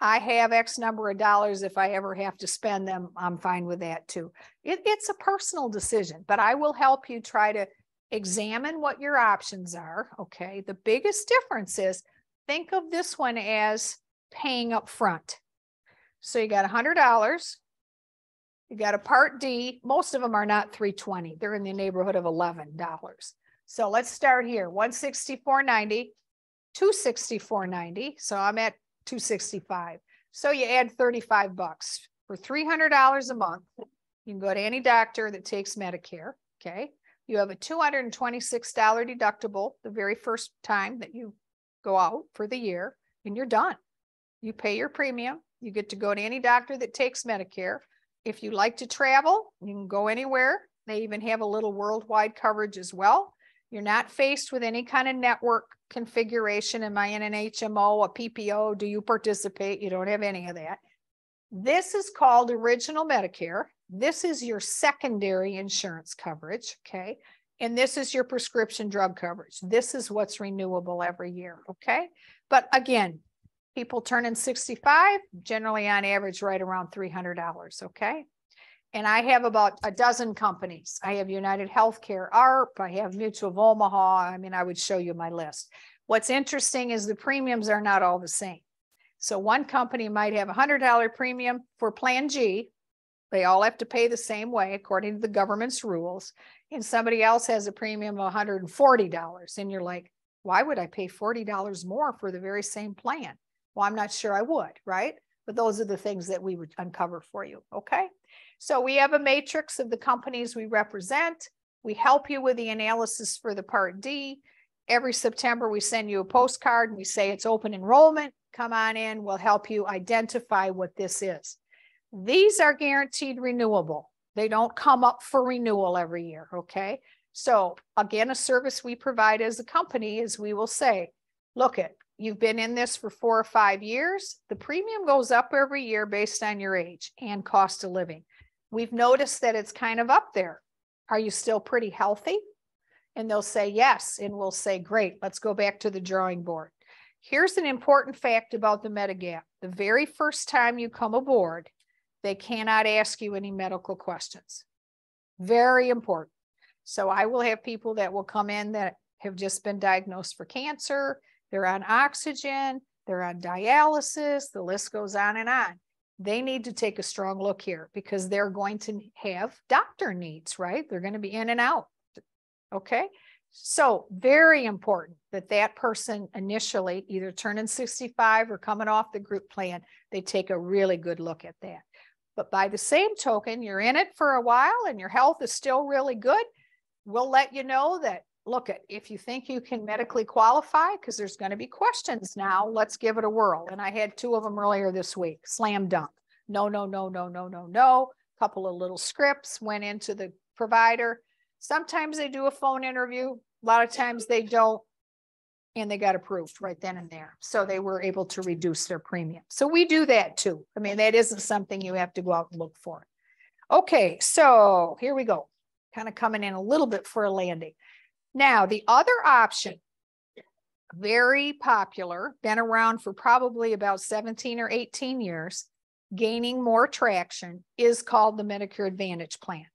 I have X number of dollars. If I ever have to spend them, I'm fine with that too. It, it's a personal decision, but I will help you try to examine what your options are, okay? The biggest difference is, think of this one as paying up front. So you got one hundred dollars, you got a Part D. Most of them are not three hundred twenty dollars. They're in the neighborhood of eleven dollars. So let's start here, one hundred sixty-four dollars and ninety cents. two hundred sixty-four dollars and ninety cents. So I'm at two hundred sixty-five dollars. So you add thirty-five bucks for three hundred dollars a month. You can go to any doctor that takes Medicare. Okay. You have a two hundred twenty-six dollars deductible the very first time that you go out for the year, and you're done. You pay your premium. You get to go to any doctor that takes Medicare. If you like to travel, you can go anywhere. They even have a little worldwide coverage as well. You're not faced with any kind of network configuration. Am I in an H M O, a P P O? Do you participate? You don't have any of that. This is called Original Medicare. This is your secondary insurance coverage, okay? And this is your prescription drug coverage. This is what's renewable every year, okay? But again, people turning sixty-five, generally on average, right around three hundred dollars, okay? And I have about a dozen companies. I have United Healthcare, A R P, I have Mutual of Omaha. I mean, I would show you my list. What's interesting is the premiums are not all the same. So one company might have a one hundred dollar premium for Plan G. They all have to pay the same way according to the government's rules. And somebody else has a premium of one hundred forty dollars. And you're like, why would I pay forty dollars more for the very same plan? Well, I'm not sure I would, right? But those are the things that we would uncover for you, okay? So we have a matrix of the companies we represent. We help you with the analysis for the Part D. Every September, we send you a postcard and we say it's open enrollment. Come on in, we'll help you identify what this is. These are guaranteed renewable. They don't come up for renewal every year, okay? So again, a service we provide as a company is we will say, look it, you've been in this for four or five years. The premium goes up every year based on your age and cost of living. We've noticed that it's kind of up there. Are you still pretty healthy? And they'll say yes. And we'll say, great, let's go back to the drawing board. Here's an important fact about the Medigap. The very first time you come aboard, they cannot ask you any medical questions. Very important. So I will have people that will come in that have just been diagnosed for cancer. They're on oxygen, they're on dialysis, the list goes on and on. They need to take a strong look here because they're going to have doctor needs, right? They're going to be in and out, okay? So very important that that person initially, either turning sixty-five or coming off the group plan, they take a really good look at that. But by the same token, you're in it for a while and your health is still really good, we'll let you know that, look at, if you think you can medically qualify, because there's going to be questions now, let's give it a whirl. And I had two of them earlier this week, slam dunk. No, no, no, no, no, no, no. A couple of little scripts went into the provider. Sometimes they do a phone interview. A lot of times they don't. And they got approved right then and there. So they were able to reduce their premium. So we do that too. I mean, that isn't something you have to go out and look for. Okay, so here we go. Kind of coming in a little bit for a landing. Now, the other option, very popular, been around for probably about seventeen or eighteen years, gaining more traction, is called the Medicare Advantage Plan.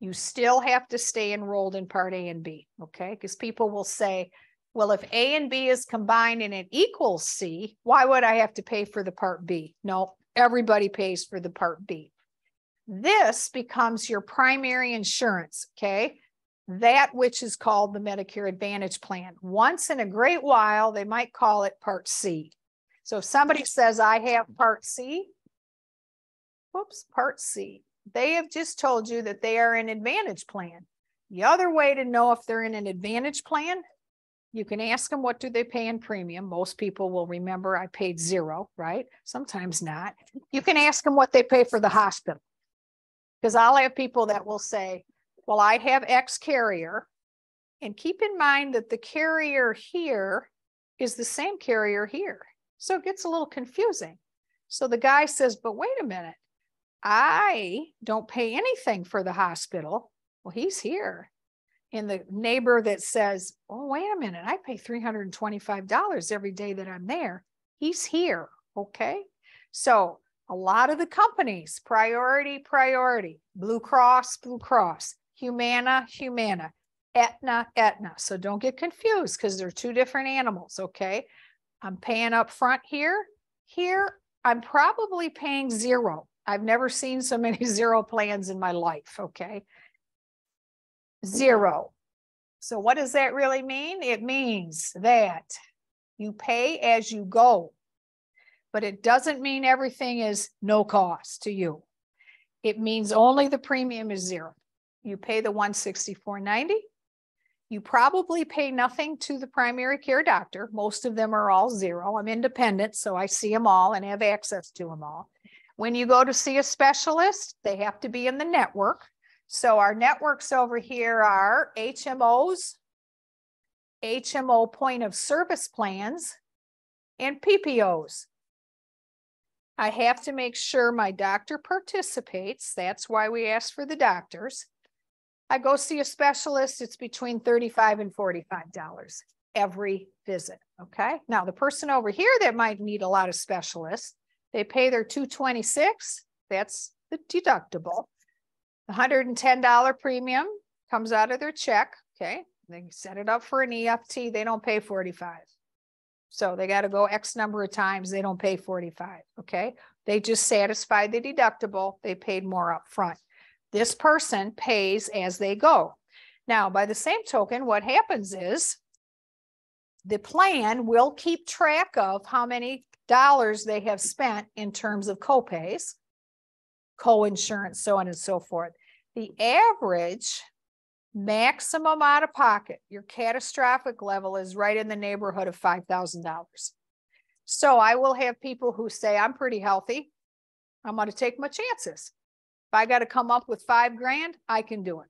You still have to stay enrolled in Part A and B, okay? Because people will say, well, if A and B is combined and it equals C, why would I have to pay for the Part B? No, everybody pays for the Part B. This becomes your primary insurance, okay? That which is called the Medicare Advantage Plan. Once in a great while, they might call it Part C. So if somebody says, I have Part C, whoops, Part C, they have just told you that they are in Advantage Plan. The other way to know if they're in an Advantage Plan, you can ask them, what do they pay in premium? Most people will remember I paid zero, right? Sometimes not. You can ask them what they pay for the hospital. Because I'll have people that will say, well, I have X carrier, and keep in mind that the carrier here is the same carrier here. So it gets a little confusing. So the guy says, but wait a minute, I don't pay anything for the hospital. Well, he's here. And the neighbor that says, oh, wait a minute, I pay three hundred twenty-five dollars every day that I'm there. He's here, okay? So a lot of the companies, Priority, Priority, Blue Cross, Blue Cross, Humana, Humana, Aetna, Aetna. So don't get confused because they're two different animals, okay? I'm paying up front here. Here, I'm probably paying zero. I've never seen so many zero plans in my life, okay? Zero. So what does that really mean? It means that You pay as you go, but it doesn't mean everything is no cost to you. It means only the premium is zero. You pay the one hundred sixty-four dollars and ninety cents. You probably pay nothing to the primary care doctor. Most of them are all zero. I'm independent, so I see them all and have access to them all. When you go to see a specialist, they have to be in the network. So our networks over here are H M Os, H M O point of service plans, and P P Os. I have to make sure my doctor participates. That's why we ask for the doctors. I go see a specialist, it's between thirty-five and forty-five dollars every visit, okay? Now, the person over here that might need a lot of specialists, they pay their two hundred twenty-six dollars, that's the deductible. The one hundred ten dollars premium comes out of their check, okay? They set it up for an E F T, they don't pay forty-five dollars. So they got to go X number of times, they don't pay forty-five dollars, okay? They just satisfied the deductible, they paid more up front. This person pays as they go. Now, by the same token, what happens is the plan will keep track of how many dollars they have spent in terms of copays, coinsurance, so on and so forth. The average maximum out of pocket, your catastrophic level, is right in the neighborhood of five thousand dollars. So I will have people who say, I'm pretty healthy, I'm going to take my chances. If I got to come up with five grand, I can do it.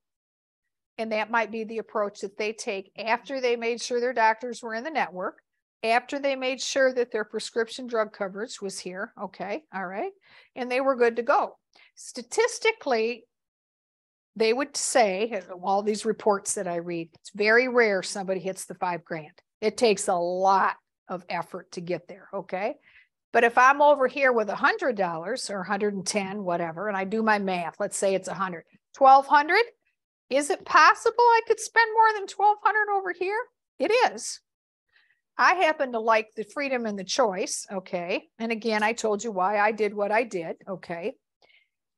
And that might be the approach that they take after they made sure their doctors were in the network, after they made sure that their prescription drug coverage was here. Okay. All right. And they were good to go. Statistically, they would say, all these reports that I read, it's very rare somebody hits the five grand. It takes a lot of effort to get there. Okay. But if I'm over here with one hundred dollars or one hundred ten, whatever, and I do my math, let's say it's one hundred, twelve hundred, is it possible I could spend more than twelve hundred over here? It is. I happen to like the freedom and the choice, okay? And again, I told you why I did what I did, okay?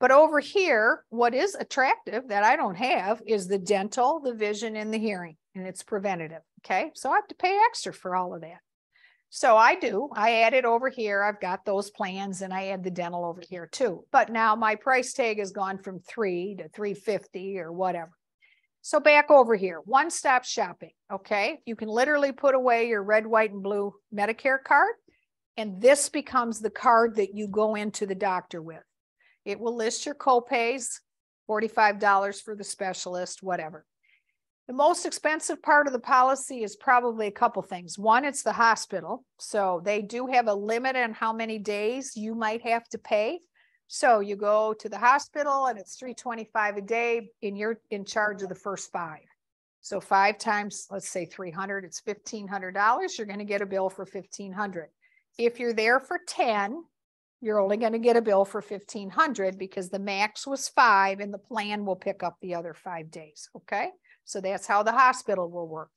But over here, what is attractive that I don't have is the dental, the vision, and the hearing, and it's preventative, okay? So I have to pay extra for all of that. So I do, I add it over here. I've got those plans and I add the dental over here too. But now my price tag has gone from three to three fifty or whatever. So back over here, one-stop shopping, okay? You can literally put away your red, white, and blue Medicare card, and this becomes the card that you go into the doctor with. It will list your copays, forty-five dollars for the specialist, whatever. The most expensive part of the policy is probably a couple things. One, it's the hospital. So they do have a limit on how many days you might have to pay. So you go to the hospital and it's three hundred twenty-five dollars a day and you're in charge of the first five. So five times, let's say three hundred, it's fifteen hundred dollars. You're going to get a bill for fifteen hundred dollars. If you're there for ten, you're only going to get a bill for fifteen hundred dollars because the max was five and the plan will pick up the other five days. Okay. So that's how the hospital will work.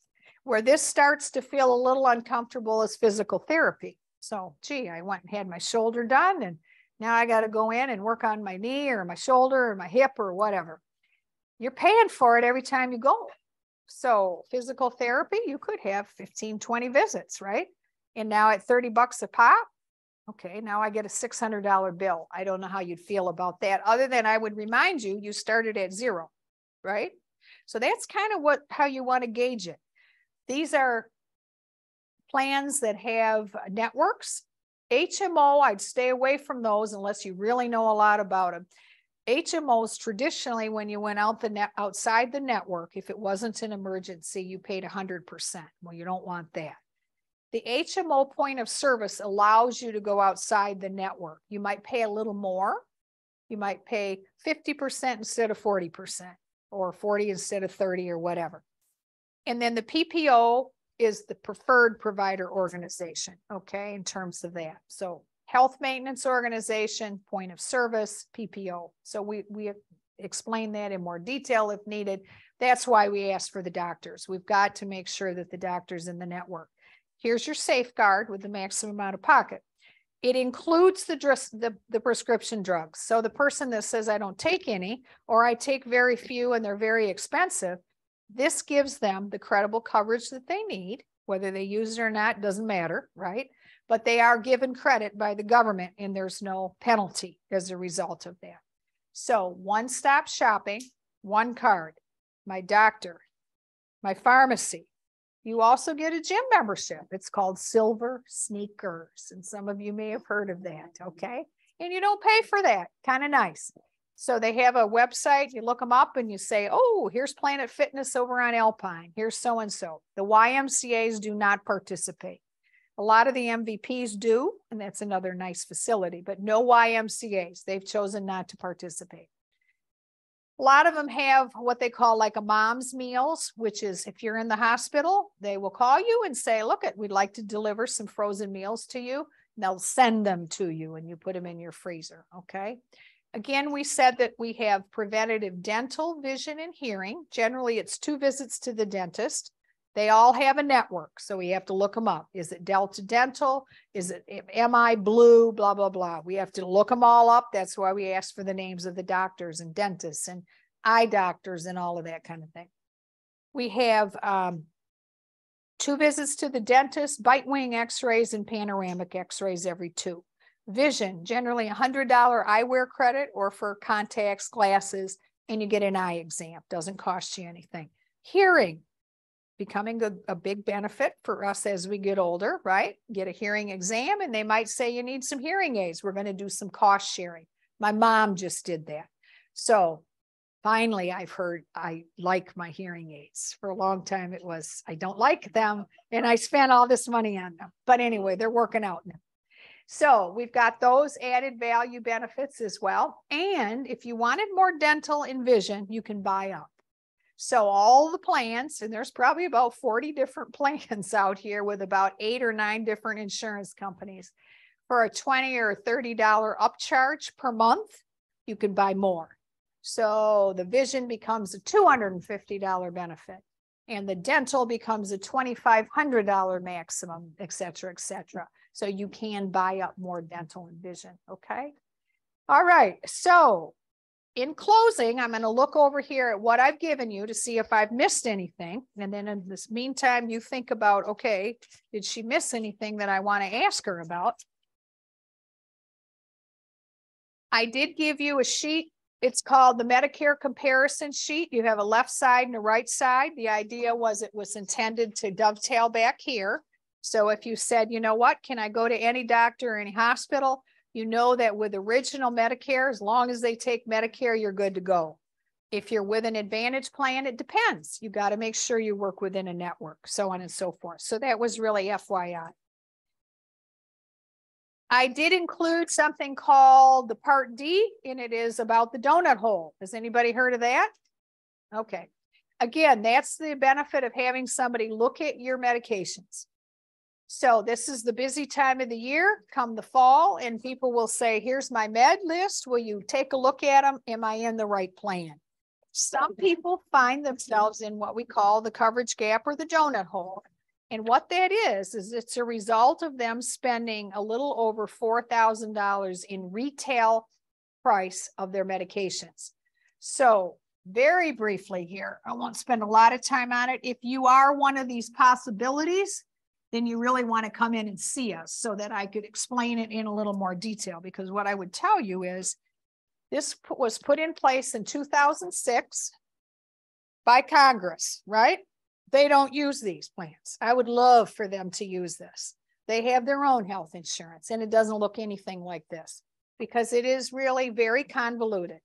Where this starts to feel a little uncomfortable is physical therapy. So, gee, I went and had my shoulder done, and now I got to go in and work on my knee or my shoulder or my hip or whatever. You're paying for it every time you go. So physical therapy, you could have fifteen, twenty visits, right? And now at thirty bucks a pop, okay, now I get a six hundred dollar bill. I don't know how you'd feel about that. Other than I would remind you, you started at zero, right? So that's kind of what how you want to gauge it. These are plans that have networks. H M O, I'd stay away from those unless you really know a lot about them. H M Os, traditionally, when you went out the net, outside the network, if it wasn't an emergency, you paid one hundred percent. Well, you don't want that. The H M O point of service allows you to go outside the network. You might pay a little more. You might pay fifty percent instead of forty percent. Or forty instead of thirty or whatever. And then the P P O is the preferred provider organization, okay, in terms of that. So health maintenance organization, point of service, P P O. So we, we explain that in more detail if needed. That's why we ask for the doctors. We've got to make sure that the doctor's in the network. Here's your safeguard with the maximum out of pocket. It includes the, the, the prescription drugs. So the person that says, I don't take any, or I take very few and they're very expensive, this gives them the credible coverage that they need whether they use it or not, doesn't matter, right? But they are given credit by the government and there's no penalty as a result of that. So one-stop shopping, one card, my doctor, my pharmacy. You also get a gym membership. It's called Silver Sneakers. And some of you may have heard of that, okay? And you don't pay for that, kind of nice. So they have a website, you look them up and you say, oh, here's Planet Fitness over on Alpine. Here's so-and-so. The Y M C As do not participate. A lot of the M V Ps do, and that's another nice facility, but no Y M C As. They've chosen not to participate. A lot of them have what they call like a mom's meals, which is if you're in the hospital, they will call you and say, look, it, we'd like to deliver some frozen meals to you. And they'll send them to you and you put them in your freezer, okay? Again, we said that we have preventative dental, vision, and hearing. Generally, it's two visits to the dentist. They all have a network, so we have to look them up. Is it Delta Dental? Is it M I Blue? Blah, blah, blah. We have to look them all up. That's why we ask for the names of the doctors and dentists and eye doctors and all of that kind of thing. We have um, two visits to the dentist, bite wing x-rays and panoramic x-rays every two. Vision, generally one hundred dollars eyewear credit or for contacts, glasses, and you get an eye exam. Doesn't cost you anything. Hearing, becoming a, a big benefit for us as we get older, right? Get a hearing exam and they might say you need some hearing aids. We're going to do some cost sharing. My mom just did that. So finally, I've heard I like my hearing aids. For a long time, it was I don't like them and I spent all this money on them. But anyway, they're working out now. So we've got those added value benefits as well. And if you wanted more dental and vision, you can buy up. So all the plans, and there's probably about forty different plans out here with about eight or nine different insurance companies. For a twenty dollars or thirty dollars upcharge per month, you can buy more. So the vision becomes a two hundred fifty dollars benefit. And the dental becomes a twenty-five hundred dollars maximum, et cetera, et cetera. So you can buy up more dental and vision, okay? All right, so in closing, I'm going to look over here at what I've given you to see if I've missed anything. And then in this meantime, you think about, okay, did she miss anything that I want to ask her about? I did give you a sheet. It's called the Medicare comparison sheet. You have a left side and a right side. The idea was it was intended to dovetail back here. So if you said, you know what, can I go to any doctor or any hospital? You know that with original Medicare, as long as they take Medicare, you're good to go. If you're with an Advantage plan, it depends. You got to make sure you work within a network, so on and so forth. So that was really F Y I. I did include something called the Part D, and it is about the donut hole. Has anybody heard of that? Okay. Again, that's the benefit of having somebody look at your medications. So this is the busy time of the year, come the fall, and people will say, here's my med list. Will you take a look at them? Am I in the right plan? Some people find themselves in what we call the coverage gap or the donut hole. And what that is, is it's a result of them spending a little over four thousand dollars in retail price of their medications. So very briefly here, I won't spend a lot of time on it. If you are one of these possibilities, then you really want to come in and see us so that I could explain it in a little more detail. Because what I would tell you is this was put in place in two thousand six by Congress, right? They don't use these plans. I would love for them to use this. They have their own health insurance and it doesn't look anything like this because it is really very convoluted.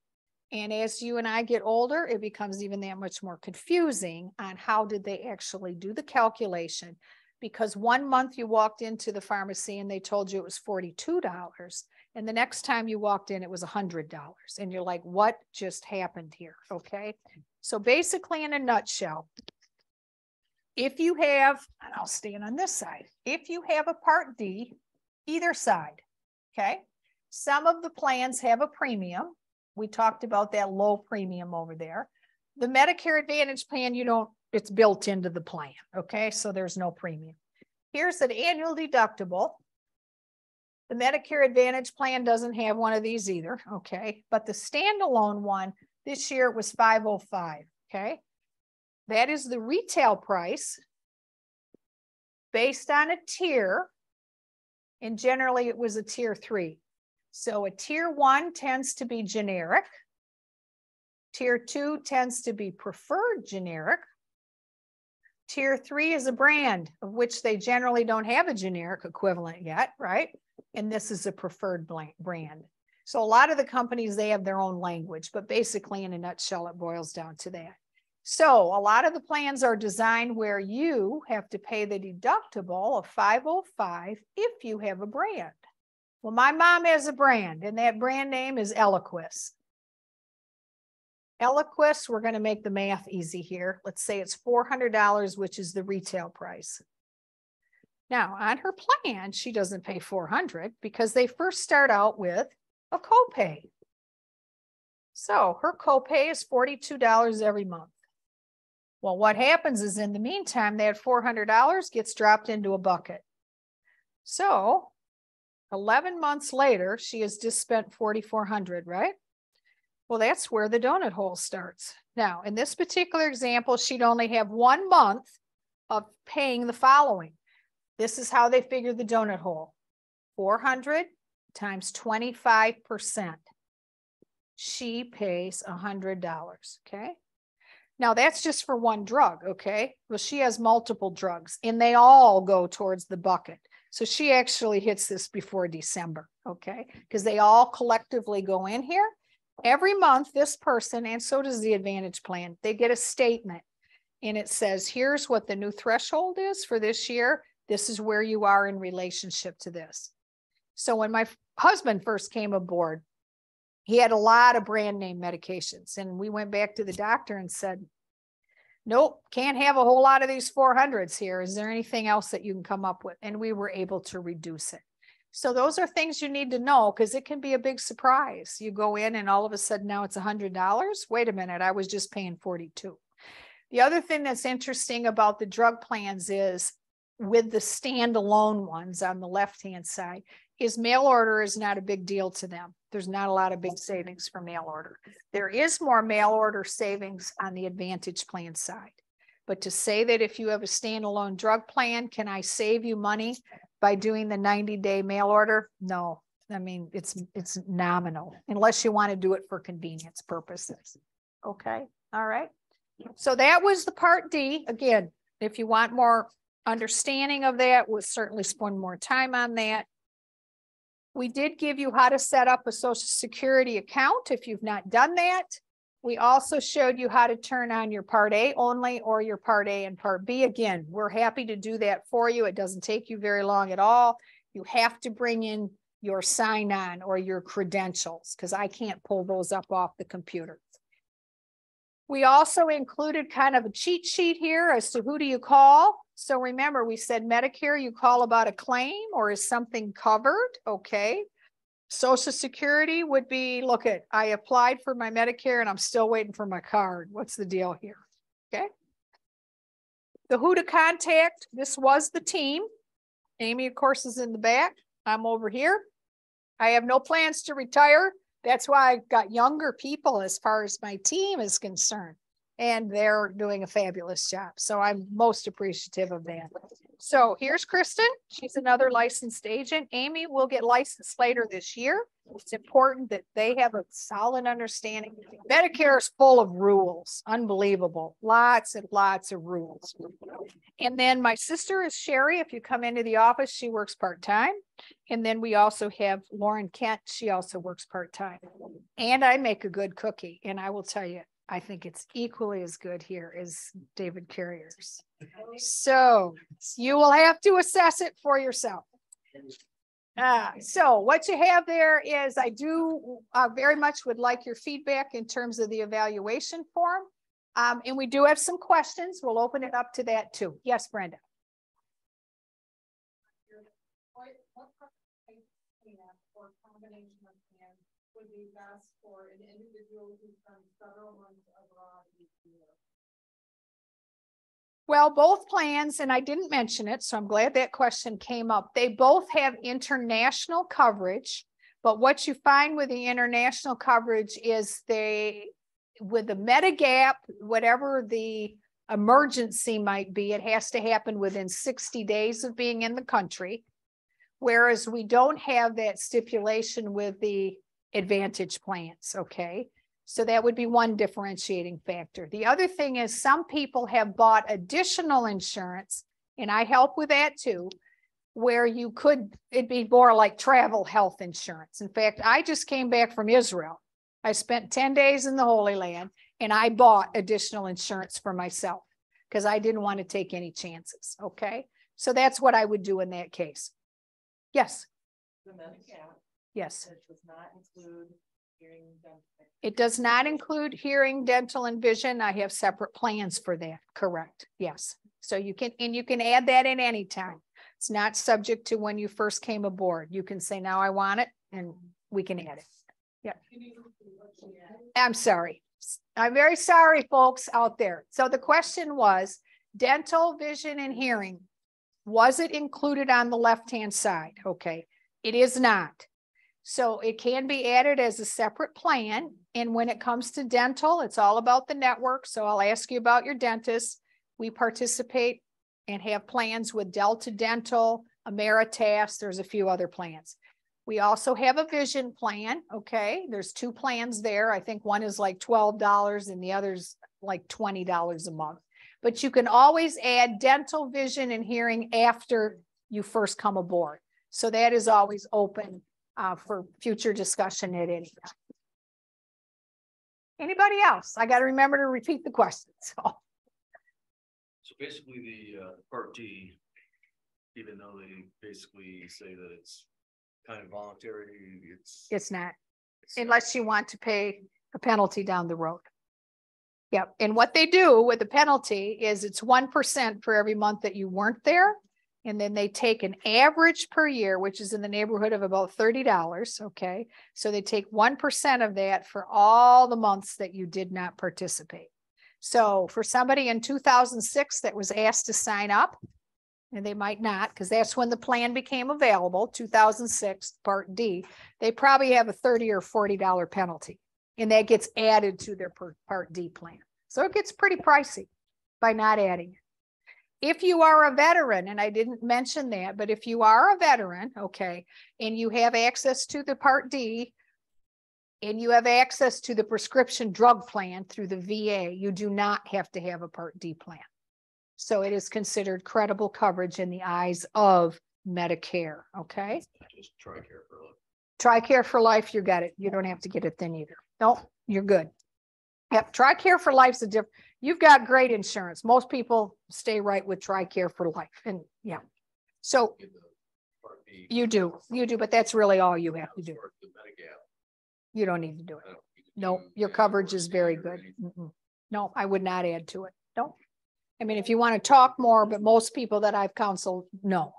And as you and I get older, it becomes even that much more confusing on how did they actually do the calculation. Because one month you walked into the pharmacy and they told you it was forty-two dollars. And the next time you walked in, it was one hundred dollars. And you're like, what just happened here? Okay. So basically in a nutshell, if you have, and I'll stand on this side, if you have a Part D, either side, okay? Some of the plans have a premium. We talked about that low premium over there. The Medicare Advantage plan, you don't, it's built into the plan, okay? So there's no premium. Here's an annual deductible. The Medicare Advantage plan doesn't have one of these either, okay? But the standalone one, this year it was five oh five, okay? That is the retail price based on a tier, and generally it was a tier three. So a tier one tends to be generic. Tier two tends to be preferred generic. Tier three is a brand of which they generally don't have a generic equivalent yet, right? And this is a preferred brand. So a lot of the companies, they have their own language, but basically in a nutshell, it boils down to that. So a lot of the plans are designed where you have to pay the deductible of five oh five if you have a brand. Well, my mom has a brand, and that brand name is Eliquis. Eliquis, we're going to make the math easy here. Let's say it's four hundred dollars, which is the retail price. Now, on her plan, she doesn't pay four hundred dollars because they first start out with a copay. So her copay is forty-two dollars every month. Well, what happens is in the meantime, that four hundred dollars gets dropped into a bucket. So eleven months later, she has just spent four thousand four hundred dollars, right? Well, that's where the donut hole starts. Now, in this particular example, she'd only have one month of paying the following. This is how they figure the donut hole. four hundred times twenty-five percent. She pays one hundred dollars, okay? Now, that's just for one drug, okay? Well, she has multiple drugs, and they all go towards the bucket. So she actually hits this before December, okay? Because they all collectively go in here. Every month, this person, and so does the Advantage Plan, they get a statement, and it says, here's what the new threshold is for this year. This is where you are in relationship to this. So when my husband first came aboard, he had a lot of brand name medications, and we went back to the doctor and said, nope, can't have a whole lot of these four hundreds here. Is there anything else that you can come up with? And we were able to reduce it. So those are things you need to know because it can be a big surprise. You go in and all of a sudden now it's one hundred dollars. Wait a minute, I was just paying forty-two dollars. The other thing that's interesting about the drug plans is with the standalone ones on the left-hand side is mail order is not a big deal to them. There's not a lot of big savings for mail order. There is more mail order savings on the Advantage Plan side. But to say that if you have a standalone drug plan, can I save you money by doing the ninety day mail order? No, I mean, it's it's nominal, unless you want to do it for convenience purposes. Okay, all right. So that was the Part D. Again, if you want more understanding of that, we'll certainly spend more time on that. We did give you how to set up a Social Security account if you've not done that. We also showed you how to turn on your Part A only or your Part A and Part B. Again, we're happy to do that for you. It doesn't take you very long at all. You have to bring in your sign-on or your credentials because I can't pull those up off the computer. We also included kind of a cheat sheet here as to who do you call. So remember, we said Medicare, you call about a claim or is something covered, okay? Social Security would be, look at, I applied for my Medicare and I'm still waiting for my card. What's the deal here? Okay. The who to contact, this was the team. Amy, of course, is in the back. I'm over here. I have no plans to retire. That's why I've got younger people as far as my team is concerned. And they're doing a fabulous job. So I'm most appreciative of that. So here's Kristen. She's another licensed agent. Amy will get licensed later this year. It's important that they have a solid understanding. Medicare is full of rules. Unbelievable. Lots and lots of rules. And then my sister is Sherry. If you come into the office, she works part-time. And then we also have Lauren Kent. She also works part-time. And I make a good cookie. And I will tell you, I think it's equally as good here as David Carrier's. So you will have to assess it for yourself. Uh, so what you have there is I do uh, very much would like your feedback in terms of the evaluation form. Um, and we do have some questions. We'll open it up to that too. Yes, Brenda. Would be best for an individual who's done several months abroad each year? Well, both plans, and I didn't mention it, so I'm glad that question came up. They both have international coverage, but what you find with the international coverage is they, with the Medigap, whatever the emergency might be, it has to happen within sixty days of being in the country, whereas we don't have that stipulation with the Advantage plans, okay? So that would be one differentiating factor. The other thing is some people have bought additional insurance, and I help with that too, where you could, it'd be more like travel health insurance. In fact, I just came back from Israel. I spent ten days in the Holy Land, and I bought additional insurance for myself because I didn't want to take any chances, okay? So that's what I would do in that case. Yes? The Medigap. Yes. It does not include hearing, dental. It does not include hearing, dental, and vision. I have separate plans for that, correct? Yes. So you can, and you can add that at any time. It's not subject to when you first came aboard. You can say, now I want it, and we can add it. Yeah. I'm sorry. I'm very sorry, folks out there. So the question was, dental, vision, and hearing, was it included on the left-hand side? Okay, it is not. So it can be added as a separate plan. And when it comes to dental, it's all about the network. So I'll ask you about your dentist. We participate and have plans with Delta Dental, Ameritas, there's a few other plans. We also have a vision plan, okay? There's two plans there. I think one is like twelve dollars and the other's like twenty dollars a month. But you can always add dental, vision, and hearing after you first come aboard. So that is always open uh, for future discussion at any time. Anybody else? I got to remember to repeat the question. So, so basically the uh, Part D, even though they basically say that it's kind of voluntary, it's it's not it's unless not. You want to pay a penalty down the road. Yep. And what they do with the penalty is it's one percent for every month that you weren't there, and then they take an average per year, which is in the neighborhood of about thirty dollars. Okay, so they take one percent of that for all the months that you did not participate. So for somebody in two thousand six that was asked to sign up, and they might not, because that's when the plan became available, two thousand six, Part D, they probably have a thirty or forty dollar penalty, and that gets added to their Part D plan. So it gets pretty pricey by not adding it. If you are a veteran, and I didn't mention that, but if you are a veteran, okay, and you have access to the Part D, and you have access to the prescription drug plan through the V A, you do not have to have a Part D plan. So it is considered credible coverage in the eyes of Medicare, okay? Just TRICARE for Life. TRICARE for Life, you got it. You don't have to get it then either. No, you're good. Yep, TRICARE for Life's a different, you've got great insurance. Most people stay right with TRICARE for Life. And yeah, so you do, you do, but that's really all you have to do. You don't need to do it. No, your coverage is very good. Mm-mm. No, I would not add to it. Don't. I mean, if you want to talk more, but most people that I've counseled, no.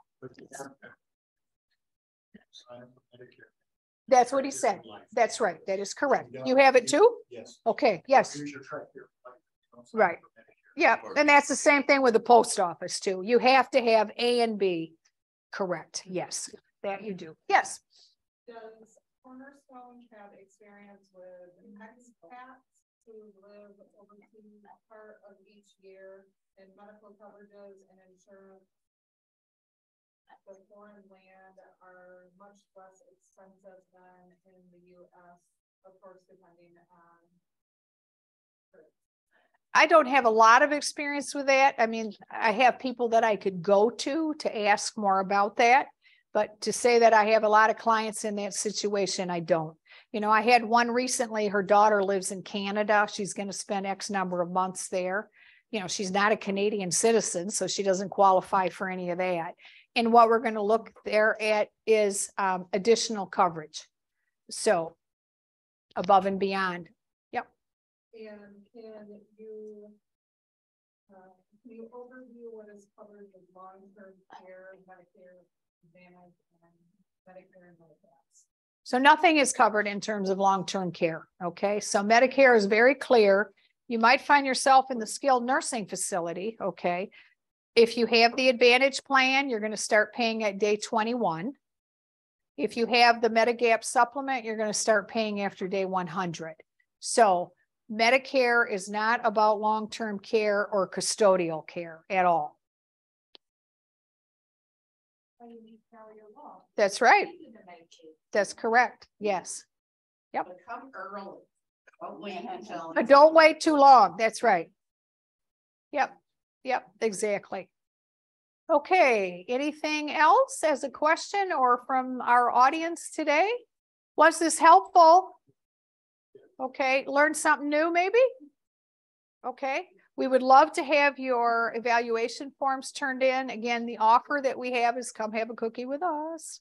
That's what he said. That's right. That is correct. You have it too? Yes. Okay. Yes. Right. Yeah. And that's the same thing with the post office too. You have to have A and B. Correct. Yes. That you do. Yes. Does Cornerstone have experience with expats who live overseas part of each year and medical coverages and insurance the foreign land are much less expensive than in the U S, of course, depending on. I don't have a lot of experience with that. I mean, I have people that I could go to to ask more about that, but to say that I have a lot of clients in that situation, I don't. You know, I had one recently, her daughter lives in Canada. She's going to spend X number of months there. You know, she's not a Canadian citizen, so she doesn't qualify for any of that. And what we're going to look there at is um, additional coverage. So above and beyond. Yep. And can you, uh, can you overview what is covered with long-term care, Medicare Advantage, and Medicare and Medicaid? So nothing is covered in terms of long-term care, okay? So Medicare is very clear. You might find yourself in the skilled nursing facility, okay? If you have the Advantage plan, you're going to start paying at day twenty-one. If you have the Medigap supplement, you're going to start paying after day one hundred. So Medicare is not about long-term care or custodial care at all. Well, you need to know your law. That's right. That's correct. Yes. Yep. But come early. Don't wait until but don't wait too long. That's right. Yep. Yep. Exactly. Okay. Anything else as a question or from our audience today? Was this helpful? Okay, learn something new maybe? Okay, we would love to have your evaluation forms turned in. Again, the offer that we have is come have a cookie with us.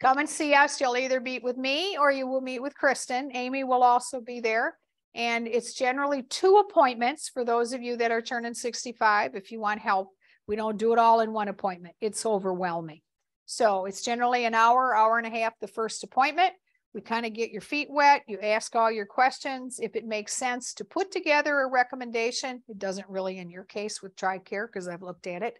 Come and see us. You'll either meet with me or you will meet with Kristen. Amy will also be there. And it's generally two appointments for those of you that are turning sixty-five. If you want help, we don't do it all in one appointment. It's overwhelming. So it's generally an hour, hour and a half, the first appointment. We kind of get your feet wet. You ask all your questions. If it makes sense to put together a recommendation, it doesn't really in your case with TRICARE because I've looked at it.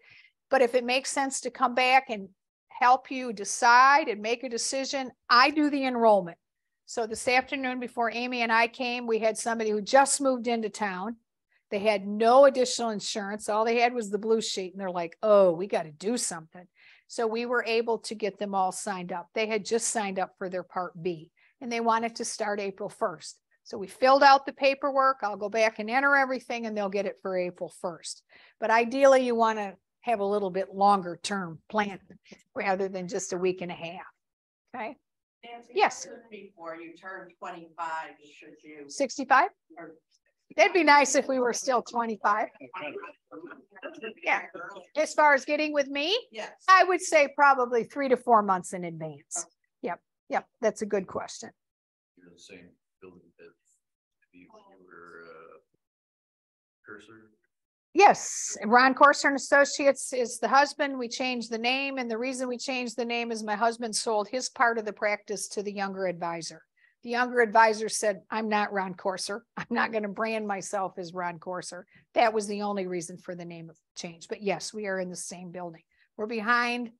But if it makes sense to come back and help you decide and make a decision, I do the enrollment. So this afternoon before Amy and I came, we had somebody who just moved into town. They had no additional insurance. All they had was the blue sheet. And they're like, oh, we got to do something. So we were able to get them all signed up. They had just signed up for their Part B and they wanted to start April first. So we filled out the paperwork. I'll go back and enter everything and they'll get it for April first. But ideally you want to have a little bit longer term plan rather than just a week and a half. Okay. Nancy, yes. Before you turn twenty-five, should you? sixty-five? Or that'd be nice if we were still twenty-five. Yeah. As far as getting with me, yes, I would say probably three to four months in advance. Yep. Yep. That's a good question. You're the same building that you were uh, Courser? Yes. Ron Courser and Associates is the husband. We changed the name. And the reason we changed the name is my husband sold his part of the practice to the younger advisor. The younger advisor said, I'm not Ron Courser. I'm not going to brand myself as Ron Courser. That was the only reason for the name change. But yes, we are in the same building. We're behind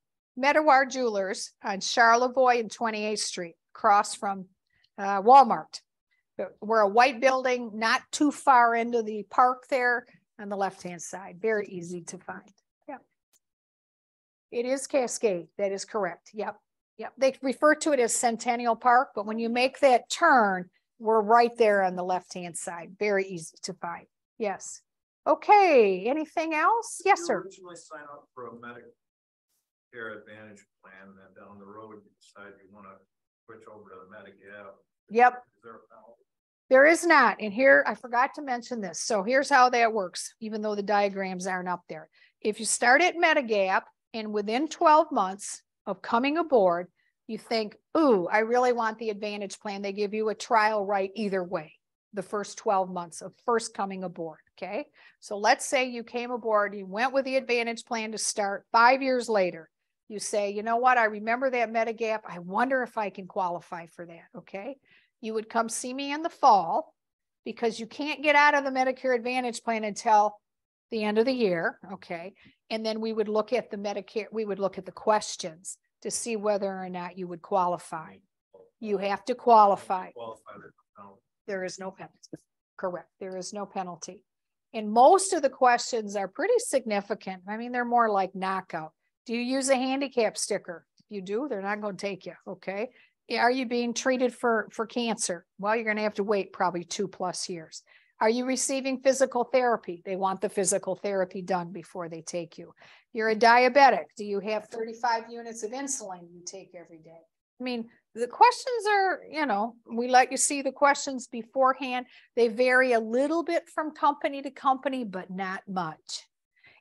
Medawar Jewelers on Charlevoix and twenty-eighth street, across from uh, Walmart. We're a white building, not too far into the park there on the left-hand side. Very easy to find. Yep. It is Cascade. That is correct. Yep. Yeah, they refer to it as Centennial Park, but when you make that turn, we're right there on the left-hand side. Very easy to find. Yes. Okay. Anything else? Yes, sir. You originally signed up for a Medicare Advantage plan, and then down the road, you decide you want to switch over to the Medigap. Yep. Is there a penalty? There is not. And here, I forgot to mention this. So here's how that works, even though the diagrams aren't up there. If you start at Medigap, and within twelve months, of coming aboard, you think, ooh, I really want the Advantage plan. They give you a trial right either way, the first twelve months of first coming aboard, okay? So let's say you came aboard, you went with the Advantage plan to start. Five years later, you say, you know what, I remember that Medigap. I wonder if I can qualify for that, okay? You would come see me in the fall because you can't get out of the Medicare Advantage plan until the end of the year, okay? And then we would look at the Medicare, we would look at the questions to see whether or not you would qualify. You have to qualify. There is no penalty. Correct. There is no penalty. And most of the questions are pretty significant. I mean, they're more like knockout. Do you use a handicap sticker? If you do, they're not going to take you, okay? Are you being treated for, for cancer? Well, you're going to have to wait probably two plus years. Are you receiving physical therapy? They want the physical therapy done before they take you. You're a diabetic. Do you have thirty-five units of insulin you take every day? I mean, the questions are, you know, we let you see the questions beforehand. They vary a little bit from company to company, but not much.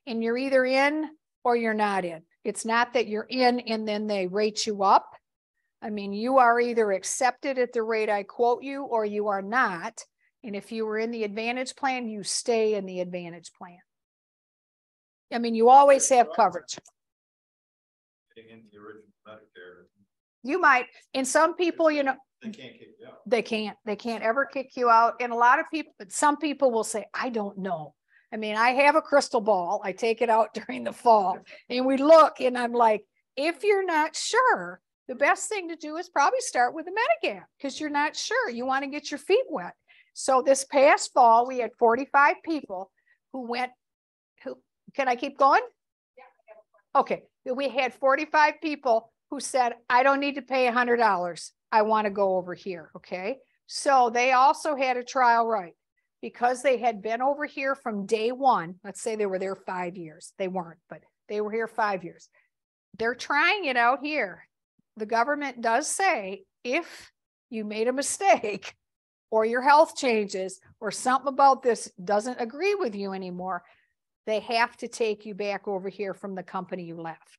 And you're either in or you're not in. It's not that you're in and then they rate you up. I mean, you are either accepted at the rate I quote you or you are not. And if you were in the Advantage plan, you stay in the Advantage plan. I mean, you always have coverage. In the original Medicare. You might. And some people, you know, they can't kick you out. They can't. They can't ever kick you out. And a lot of people, but some people will say, I don't know. I mean, I have a crystal ball. I take it out during the fall and we look and I'm like, if you're not sure, the best thing to do is probably start with the Medigap because you're not sure. You want to get your feet wet. So this past fall, we had forty-five people who went, who, can I keep going? Yeah. Okay. We had forty-five people who said, I don't need to pay one hundred dollars. I want to go over here. Okay. So they also had a trial right because they had been over here from day one. Let's say they were there five years. They weren't, but they were here five years. They're trying it out here. The government does say, if you made a mistake or your health changes or something about this doesn't agree with you anymore, they have to take you back over here from the company you left.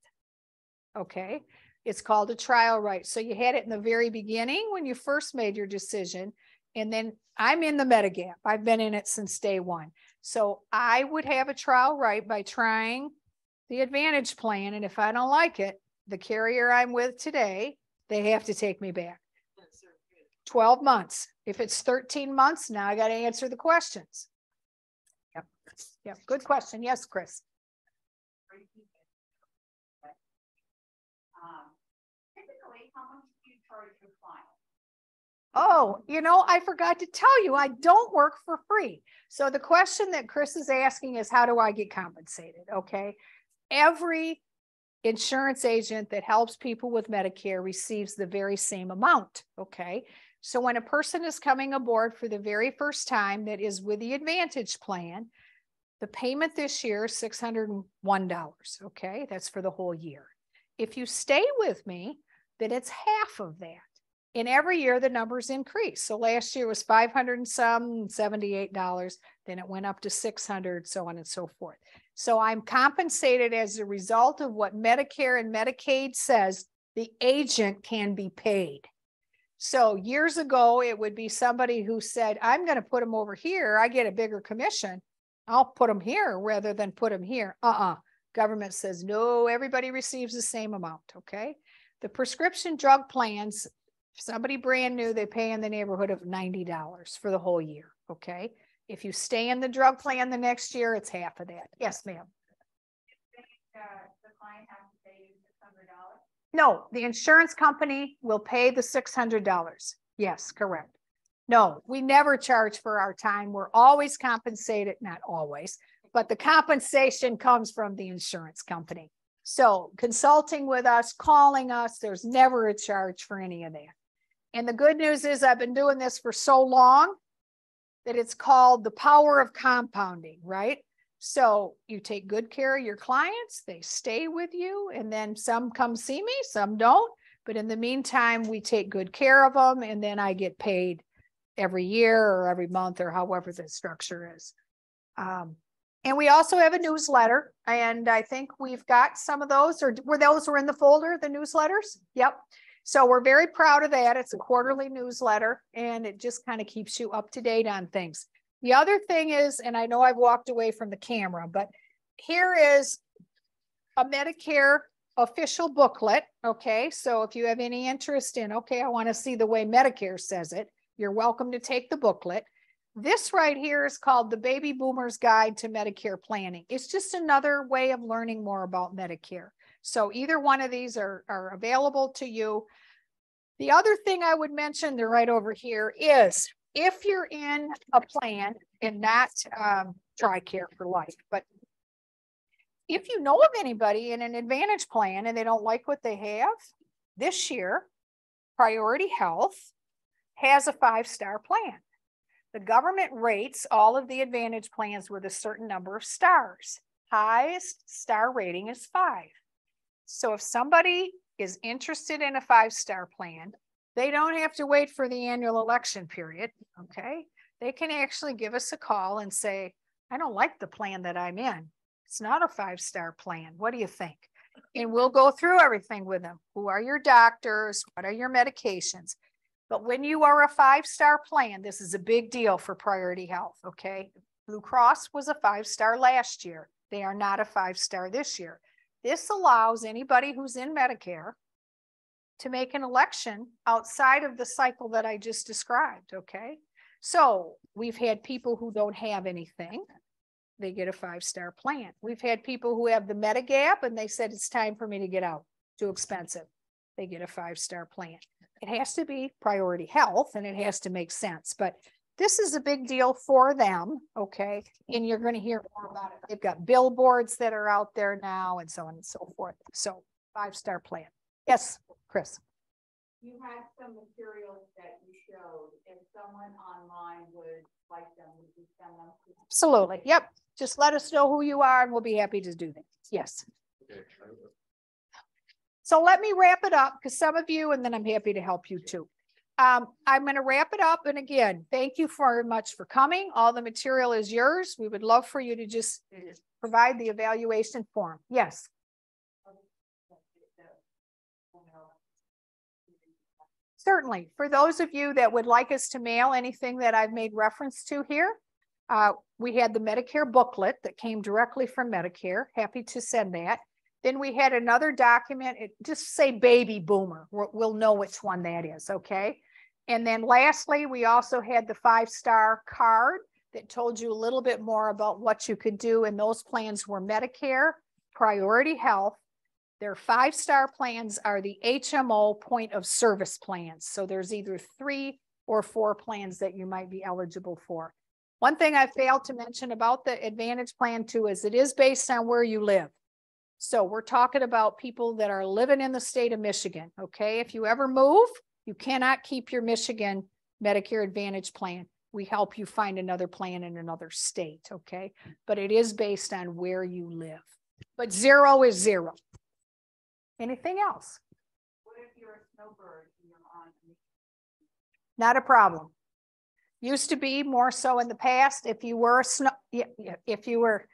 Okay. It's called a trial right. So you had it in the very beginning when you first made your decision. And then I'm in the Medigap. I've been in it since day one. So I would have a trial right by trying the Advantage plan. And if I don't like it, the carrier I'm with today, they have to take me back. twelve months. If it's thirteen months, now I got to answer the questions. Yep. Yep. Good question. Yes, Chris. Oh, you know, I forgot to tell you, I don't work for free. So the question that Chris is asking is, how do I get compensated? Okay. Every insurance agent that helps people with Medicare receives the very same amount. Okay. So when a person is coming aboard for the very first time that is with the Advantage plan, the payment this year is six hundred one dollars. Okay. That's for the whole year. If you stay with me, then it's half of that. And every year the numbers increase. So last year was five hundred and some seventy-eight dollars. Then it went up to six hundred, so on and so forth. So I'm compensated as a result of what Medicare and Medicaid says the agent can be paid. So years ago, it would be somebody who said, I'm going to put them over here. I get a bigger commission. I'll put them here rather than put them here. Uh-uh. Government says, no, everybody receives the same amount. Okay. The prescription drug plans, if somebody brand new, they pay in the neighborhood of ninety dollars for the whole year. Okay. If you stay in the drug plan the next year, it's half of that. Yes, ma'am. If they, uh, the client has to pay six hundred dollars? No, the insurance company will pay the six hundred dollars. Yes, correct. No, we never charge for our time. We're always compensated, not always, but the compensation comes from the insurance company. So consulting with us, calling us, there's never a charge for any of that. And the good news is I've been doing this for so long that it's called the power of compounding, right? So you take good care of your clients, they stay with you, and then some come see me, some don't. But in the meantime, we take good care of them, and then I get paid every year or every month or however the structure is. Um, And we also have a newsletter, and I think we've got some of those, or were those were in the folder, the newsletters? Yep. So we're very proud of that. It's a quarterly newsletter, and it just kind of keeps you up to date on things. The other thing is, and I know I've walked away from the camera, but here is a Medicare official booklet, okay? So if you have any interest in, okay, I want to see the way Medicare says it, you're welcome to take the booklet. This right here is called the Baby Boomer's Guide to Medicare Planning. It's just another way of learning more about Medicare. So either one of these are, are available to you. The other thing I would mention, they're right over here, is if you're in a plan and not um, TRICARE for Life, but if you know of anybody in an Advantage plan and they don't like what they have, this year, Priority Health has a Five Star plan. The government rates all of the Advantage plans with a certain number of stars. Highest star rating is five. So if somebody is interested in a five-star plan, they don't have to wait for the annual election period, okay? They can actually give us a call and say, I don't like the plan that I'm in. It's not a five-star plan. What do you think? And we'll go through everything with them. Who are your doctors? What are your medications? But when you are a five-star plan, this is a big deal for Priority Health, okay? Blue Cross was a five-star last year. They are not a five-star this year. This allows anybody who's in Medicare to make an election outside of the cycle that I just described, okay? So we've had people who don't have anything. They get a five-star plan. We've had people who have the Medigap, and they said, it's time for me to get out. Too expensive. They get a five-star plan. It has to be Priority Health, and it has to make sense. But This is a big deal for them, okay? And you're going to hear more about it. They've got billboards that are out there now and so on and so forth. So five-star plan. Yes, Chris. You had some materials that you showed. If someone online would like them, would you send them to? Absolutely. Yep. Just let us know who you are and we'll be happy to do that. Yes. Okay. So let me wrap it up because some of you, and then I'm happy to help you too. Um, I'm going to wrap it up. And again, thank you very much for coming. All the material is yours. We would love for you to just provide the evaluation form. Yes. Certainly. For those of you that would like us to mail anything that I've made reference to here, uh, we had the Medicare booklet that came directly from Medicare. Happy to send that. Then we had another document, it, just say baby boomer. We'll, we'll know which one that is, okay? And then lastly, we also had the five-star card that told you a little bit more about what you could do. And those plans were Medicare, Priority Health. Their five-star plans are the H M O point of service plans. So there's either three or four plans that you might be eligible for. One thing I failed to mention about the Advantage Plan too is it is based on where you live. So we're talking about people that are living in the state of Michigan, okay? If you ever move, you cannot keep your Michigan Medicare Advantage plan. We help you find another plan in another state, okay? But it is based on where you live. But zero is zero. Anything else? What if you're a snowbird and you're on? Not a problem. Used to be more so in the past. If you were a snow, if you were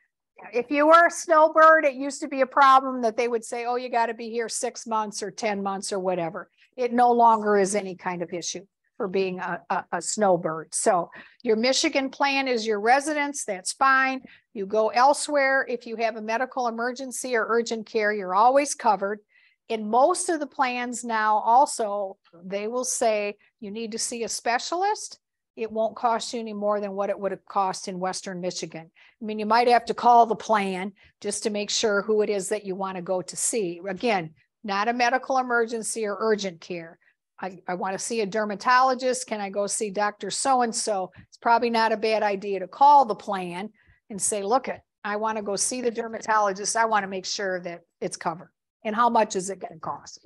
If you were a snowbird, it used to be a problem that they would say, oh, you got to be here six months or ten months or whatever. It no longer is any kind of issue for being a, a, a snowbird. So your Michigan plan is your residence. That's fine. You go elsewhere. If you have a medical emergency or urgent care, you're always covered. In most of the plans now also, they will say you need to see a specialist. It won't cost you any more than what it would have cost in Western Michigan. I mean, you might have to call the plan just to make sure who it is that you want to go to see. Again, not a medical emergency or urgent care. I, I want to see a dermatologist. Can I go see Doctor So-and-so? It's probably not a bad idea to call the plan and say, look, I want to go see the dermatologist. I want to make sure that it's covered. And how much is it going to cost?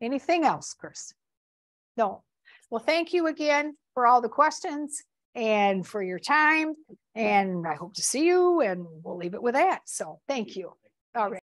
Anything else, Chris? No. Well, thank you again for all the questions and for your time. And I hope to see you, and we'll leave it with that. So thank you. All right.